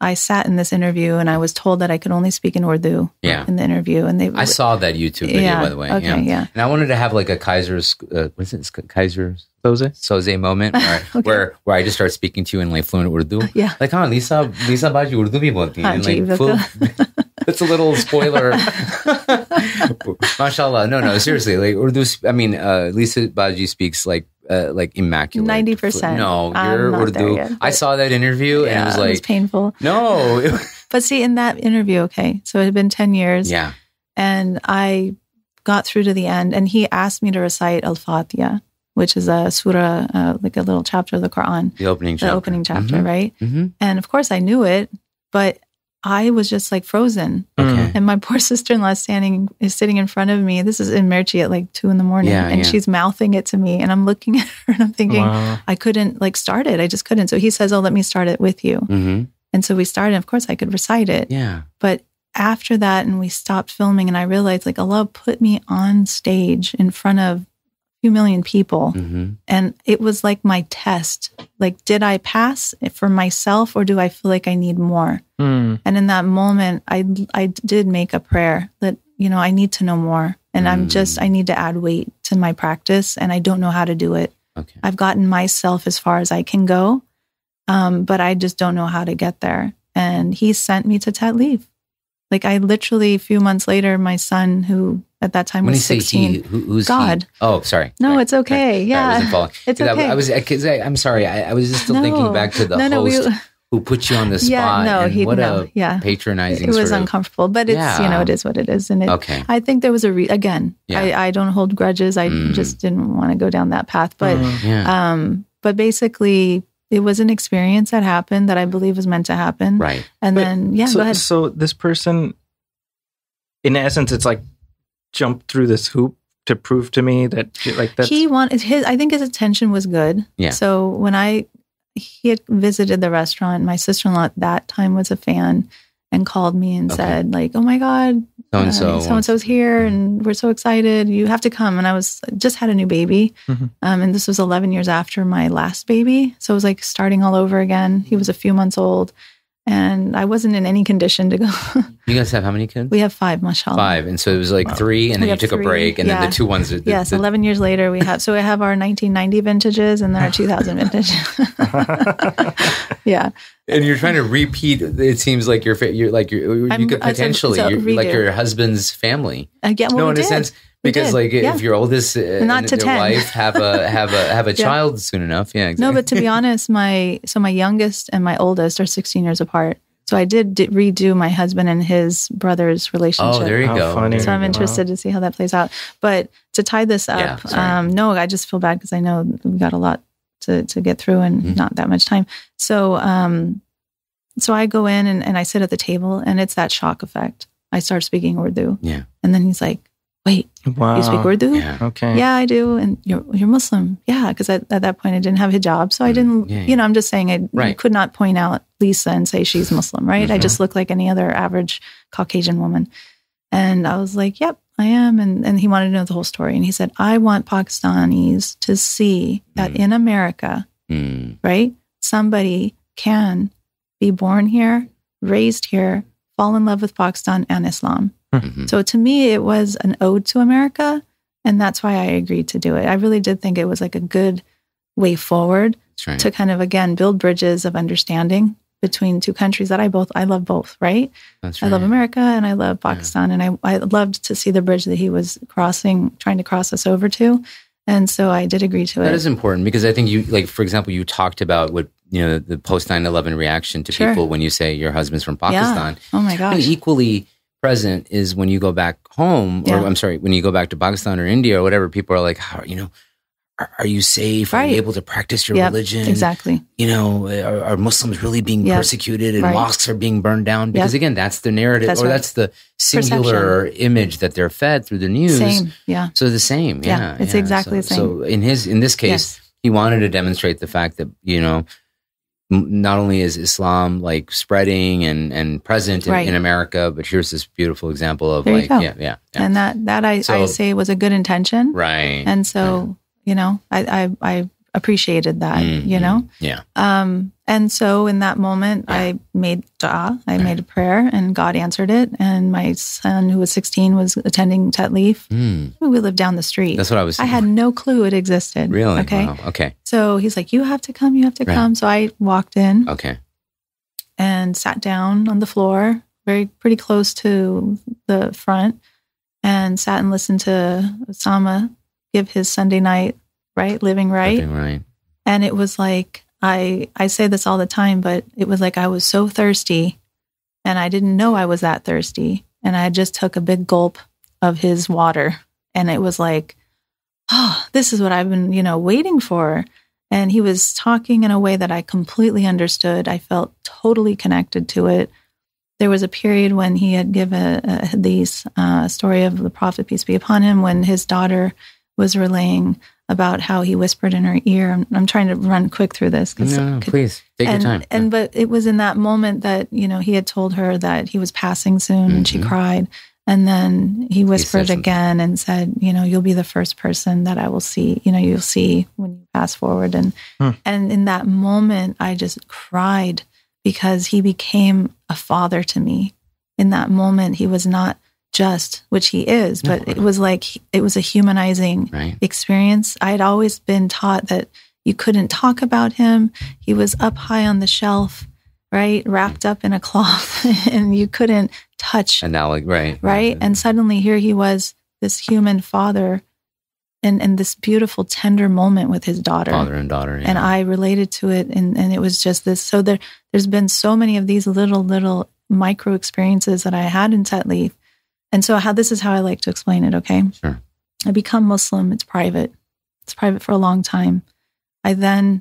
I sat in this interview, and I was told that I could only speak in Urdu in the interview. And I saw that YouTube video, by the way. Okay, yeah. And I wanted to have like a Kaiser's Soze moment where I just start speaking to you in like fluent Urdu. Yeah. Like, Lisa Baji Urdu bhi bolti hai. Like, that's a little spoiler. Mashallah. No, seriously. Like, Urdu, Lisa Baji speaks like immaculate. 90%. No, you're Urdu. Yet, I saw that interview and it was like... it was painful. No. But see, in that interview, so it had been 10 years. Yeah. And I got through to the end, and he asked me to recite Al-Fatiha, which is a surah, like a little chapter of the Quran. The opening chapter, mm-hmm. right? Mm-hmm. And of course I knew it, but I was just like frozen. Okay. And my poor sister-in-law is sitting in front of me. This is in Mirchi at like 2 a.m. and she's mouthing it to me. And I'm looking at her and I'm thinking, wow. I couldn't like start it. I just couldn't. So he says, oh, let me start it with you. Mm-hmm. And so we started. Of course, I could recite it. Yeah. But after that, and we stopped filming, and I realized like Allah put me on stage in front of a few million people. Mm-hmm. And it was like my test. Like, did I pass it for myself, or do I feel like I need more? Mm. And in that moment, I did make a prayer that, you know, I need to know more. And I need to add weight to my practice, and I don't know how to do it. Okay. I've gotten myself as far as I can go, but I just don't know how to get there. And he sent me to Tetleaf. Like, I literally, a few months later, my son, who at that time was 16. When you say he, who's God? He? Oh, sorry. No, it's okay. Right. Yeah. I wasn't following. It's okay. I'm sorry. I was just still thinking back to the host who put you on the spot. Yeah, no, and patronizing It was sort of uncomfortable, but it's, you know, it is what it is. And I think there was a I don't hold grudges. I just didn't want to go down that path. But, but basically, it was an experience that happened that I believe was meant to happen. Right. And so, go ahead. So this person, in essence, it's like jumped through this hoop to prove to me that he wanted his, I think his intention was good. Yeah. So when he had visited the restaurant, my sister-in-law at that time was a fan and called me and said like, oh my God, so-and-so's here and we're so excited. You have to come. And I just had a new baby. Mm-hmm. And this was 11 years after my last baby. So it was like starting all over again. He was a few months old and I wasn't in any condition to go. You guys have how many kids? We have 5, mashallah. 5. And so it was like 3 and then you took 3, a break and then the 2 ones. So 11 years later we have, so we have our 1990 vintages and then our 2000 vintage. Yeah. And you're trying to repeat. It seems like you could potentially like your husband's family. Yeah, well, in a sense, because if your oldest and your wife have a child soon enough, exactly. No, but to be honest, my youngest and my oldest are 16 years apart. So I did redo my husband and his brother's relationship. Oh, there you go. Funny. So I'm interested to see how that plays out. But to tie this up, I just feel bad because I know we got a lot to get through and not that much time. So so I go in and I sit at the table and it's that shock effect. I start speaking Urdu. Yeah. And then he's like, wait, you speak Urdu? Yeah. Okay. Yeah, I do. And you're Muslim. Yeah. Because at that point I didn't have hijab. So I didn't, I'm just saying I could not point out Lisa and say she's Muslim, right? Mm-hmm. I just look like any other average Caucasian woman. And I was like, yep, I am. And he wanted to know the whole story. And he said, I want Pakistanis to see that in America, right, somebody can be born here, raised here, fall in love with Pakistan and Islam. Mm-hmm. So to me, it was an ode to America. And that's why I agreed to do it. I really did think it was like a good way forward to kind of, again, build bridges of understanding between two countries that I love both, right? That's right. I love America and I love Pakistan. And I loved to see the bridge that he was trying to cross us over to. And so I did agree to it. That is important because I think you, like, for example, you talked about what, you know, the post 9/11 reaction to people when you say your husband's from Pakistan. Yeah. Oh my gosh. And equally present is when you go back home, or I'm sorry, when you go back to Pakistan or India or whatever, people are like, how, you know, are you safe? Right. Are you able to practice your religion? Exactly. You know, are Muslims really being persecuted and mosques are being burned down? Because again, that's the narrative that's the singular image that they're fed through the news. Same. Yeah. So the same. Yeah. It's exactly the same. So in this case, he wanted to demonstrate the fact that, you know, not only is Islam like spreading and present in America, but here's this beautiful example of And that I say was a good intention. Right. And so, you know, I appreciated that, you know? Yeah. And so in that moment, I made dua, I made a prayer, and God answered it. And my son, who was 16, was attending Tetleaf. Mm. We lived down the street. That's what I was saying. I had no clue it existed. Really? Okay. Wow. Okay. So he's like, you have to come. So I walked in. Okay. And sat down on the floor, pretty close to the front, and sat and listened to Osama give his Sunday night, right? Living right. And it was like, I say this all the time, but it was like I was so thirsty and I didn't know I was that thirsty. And I just took a big gulp of his water And it was like, oh, this is what I've been, waiting for. And he was talking in a way that I completely understood. I felt totally connected to it. There was a period when he had given the story of the Prophet, peace be upon him, when his daughter was relaying about how he whispered in her ear. I'm trying to run quick through this. Please, take your time. And but it was in that moment that, he had told her that he was passing soon, and she cried. And then he whispered again and said, you'll be the first person that I will see, you'll see when you pass forward. And and in that moment, I just cried because he became a father to me. In that moment, he was not just, which he is, but it was like, it was a humanizing experience. I had always been taught that you couldn't talk about him. He was up high on the shelf, wrapped up in a cloth, and you couldn't touch. Right. And suddenly here he was, this human father, and this beautiful, tender moment with his daughter. Father and daughter, yeah. And I related to it, and it was just this. So there's been so many of these little micro experiences that I had in Tetleaf. And so this is how I like to explain it, okay? Sure. I become Muslim. It's private. It's private for a long time. I then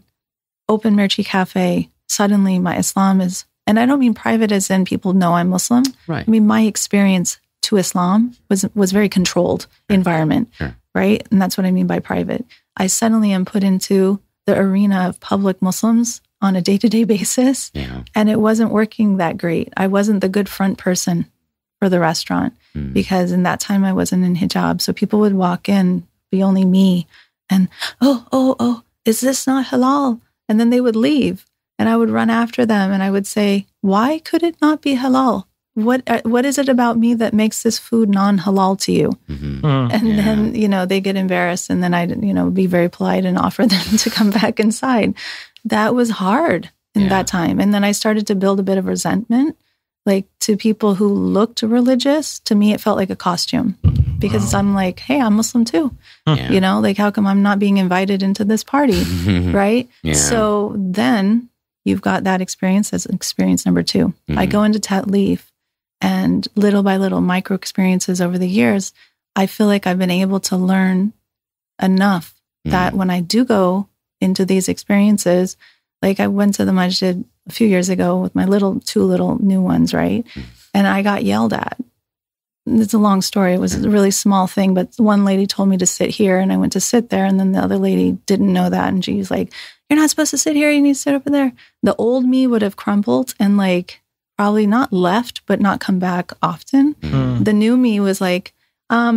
open Mirchi Cafe. Suddenly my Islam is, and I don't mean private as in people know I'm Muslim. Right. I mean, my experience to Islam was very controlled environment, right? And that's what I mean by private. I suddenly am put into the arena of public Muslims on a day-to-day basis, and it wasn't working that great. I wasn't the good front person for the restaurant because in that time I wasn't in hijab. So people would walk in, be only me, and, oh, is this not halal? And then they would leave. And I would run after them and I would say, why could it not be halal? What is it about me that makes this food non-halal to you? And then, they get embarrassed. And then I'd, be very polite and offer them to come back inside. That was hard in that time. And then I started to build a bit of resentment, like to people who looked religious. To me, it felt like a costume because I'm like, hey, I'm Muslim too. Like how come I'm not being invited into this party? So then... You've got that experience as experience number two. I go into Tetleaf, and little by little, micro experiences over the years, I feel like I've been able to learn enough that when I do go into these experiences, like I went to the masjid a few years ago with my two little new ones, right? And I got yelled at. It's a long story. It was a really small thing, but one lady told me to sit here, and I went to sit there, and then the other lady didn't know that, and she's like, you're not supposed to sit here. You need to sit over there. The old me would have crumpled and like probably not left, but not come back often. The new me was like,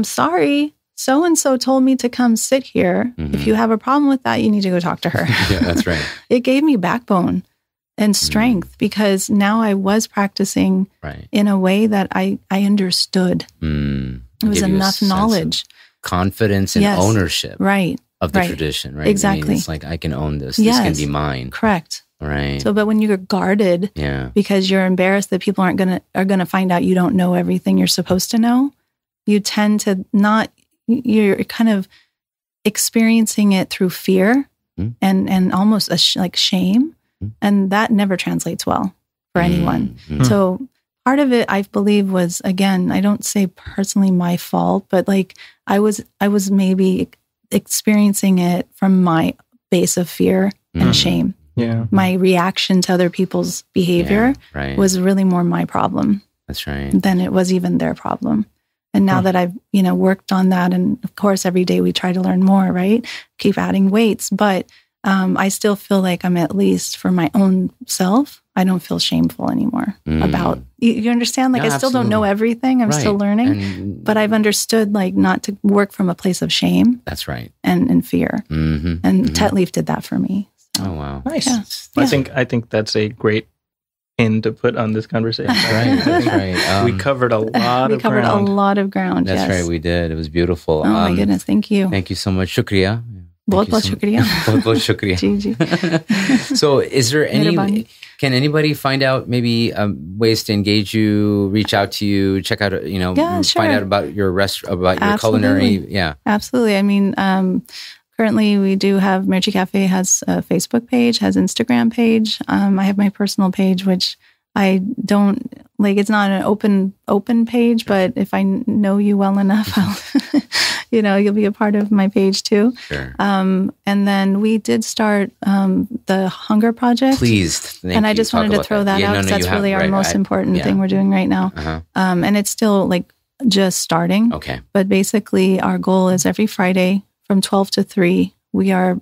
sorry, so-and-so told me to come sit here. If you have a problem with that, you need to go talk to her. That's right. It gave me backbone and strength because now I was practicing in a way that I understood. It was enough knowledge. Confidence and ownership. Of the tradition, right? Exactly. I mean, it's like, I can own this. This can be mine. Correct. Right. So, but when you're guarded because you're embarrassed that people are going to find out you don't know everything you're supposed to know, you tend to not, you're kind of experiencing it through fear and almost like shame. And that never translates well for anyone. So part of it, I believe, was, again, I don't say personally my fault, but like I was maybe experiencing it from my base of fear and shame. My reaction to other people's behavior was really more my problem than it was even their problem. And now that I've, worked on that, and of course, every day we try to learn more, right? Keep adding weights, but I still feel like I'm, at least for my own self, I don't feel shameful anymore about, you understand? Like, no, I still don't know everything. I'm still learning, but I've understood like not to work from a place of shame. That's right. And fear. And Tetleaf did that for me. So. Oh, wow. Nice. Yeah. Yeah. I think that's a great end to put on this conversation. That's right. We covered a lot of ground. That's right. We did. It was beautiful. Oh my goodness. Thank you. Thank you so much. Shukriya. Bahut shukriya. Bahut shukriya. So is there can anybody find out maybe ways to engage you, reach out to you, check out, find out about your culinary. Yeah, absolutely. I mean, currently we do have, Mirchi Cafe has a Facebook page, has Instagram page. I have my personal page, which I don't Like, it's not an open page, but if I know you well enough, I'll, you know, you'll be a part of my page too. Sure. And then we did start the Hunger Project. Please. And I just wanted to throw that out because that's really our most important thing we're doing right now. Uh-huh. And it's still like just starting. Okay. But basically our goal is every Friday from 12 to 3, we are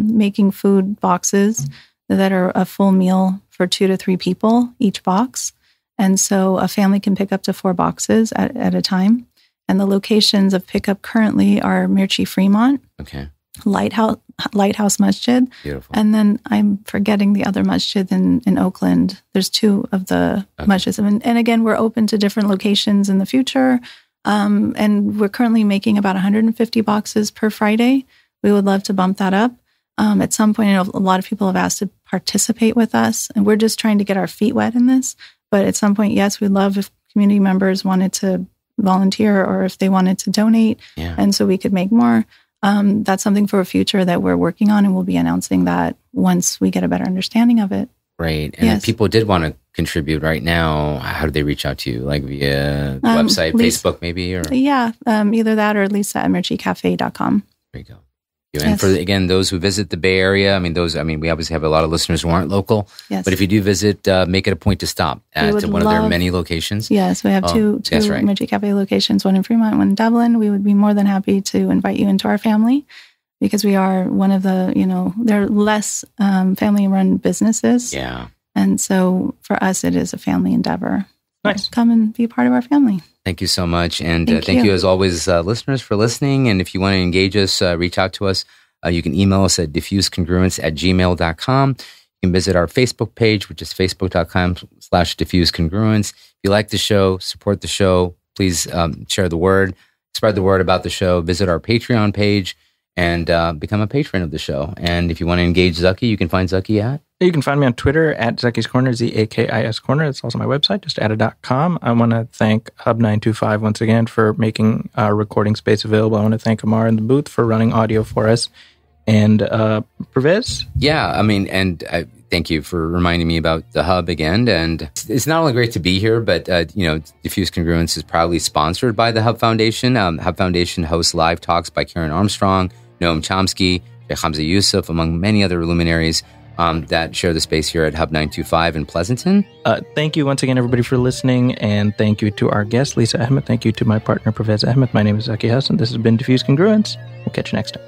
making food boxes that are a full meal for 2 to 3 people each box. And so a family can pick up to 4 boxes at a time. And the locations of pickup currently are Mirchi, Fremont, okay, Lighthouse Masjid. Beautiful. And then I'm forgetting the other masjid in Oakland. There's 2 of the masjids. And again, we're open to different locations in the future. And we're currently making about 150 boxes per Friday. We would love to bump that up. At some point, I know a lot of people have asked to participate with us, and we're just trying to get our feet wet in this. But at some point, yes, we'd love if community members wanted to volunteer or if they wanted to donate, and so we could make more. That's something for a future that we're working on, and we'll be announcing that once we get a better understanding of it. Right. And if people did want to contribute right now, how do they reach out to you? Like via the website, Lisa, Facebook maybe? Or either that or lisa@mirchicafe.com. There you go. And for, again, those who visit the Bay Area, I mean, we obviously have a lot of listeners who aren't local. Yes. But if you do visit, make it a point to stop at one of their many locations. Yes, we have two Mirchi Cafe locations, one in Fremont, one in Dublin. We would be more than happy to invite you into our family because we are one of the, you know, there are less family-run businesses. Yeah. And so for us, it is a family endeavor. Nice. Come and be a part of our family. Thank you so much. And thank you as always, listeners, for listening. And if you want to engage us, reach out to us. You can email us at diffusecongruence@gmail.com. You can visit our Facebook page, which is facebook.com/diffusecongruence. If you like the show, support the show, please share the word, spread the word about the show, visit our Patreon page, and become a patron of the show. And if you want to engage Zaki, you can find Zaki at? You can find me on Twitter at Zaki's Corner, ZAKIS Corner. It's also my website, just add.com. I want to thank Hub 925 once again for making recording space available. I want to thank Amar in the booth for running audio for us. And Pervez? Yeah, I mean, and thank you for reminding me about the Hub again. And it's not only great to be here, but, you know, Diffused Congruence is proudly sponsored by the Hub Foundation. Hub Foundation hosts live talks by Karen Armstrong, Noam Chomsky, Hamza Yusuf, among many other luminaries that share the space here at Hub 925 in Pleasanton. Thank you once again, everybody, for listening. And thank you to our guest, Lisa Ahmed. Thank you to my partner, Pervez Ahmed. My name is Zaki Hassan. This has been Diffused Congruence. We'll catch you next time.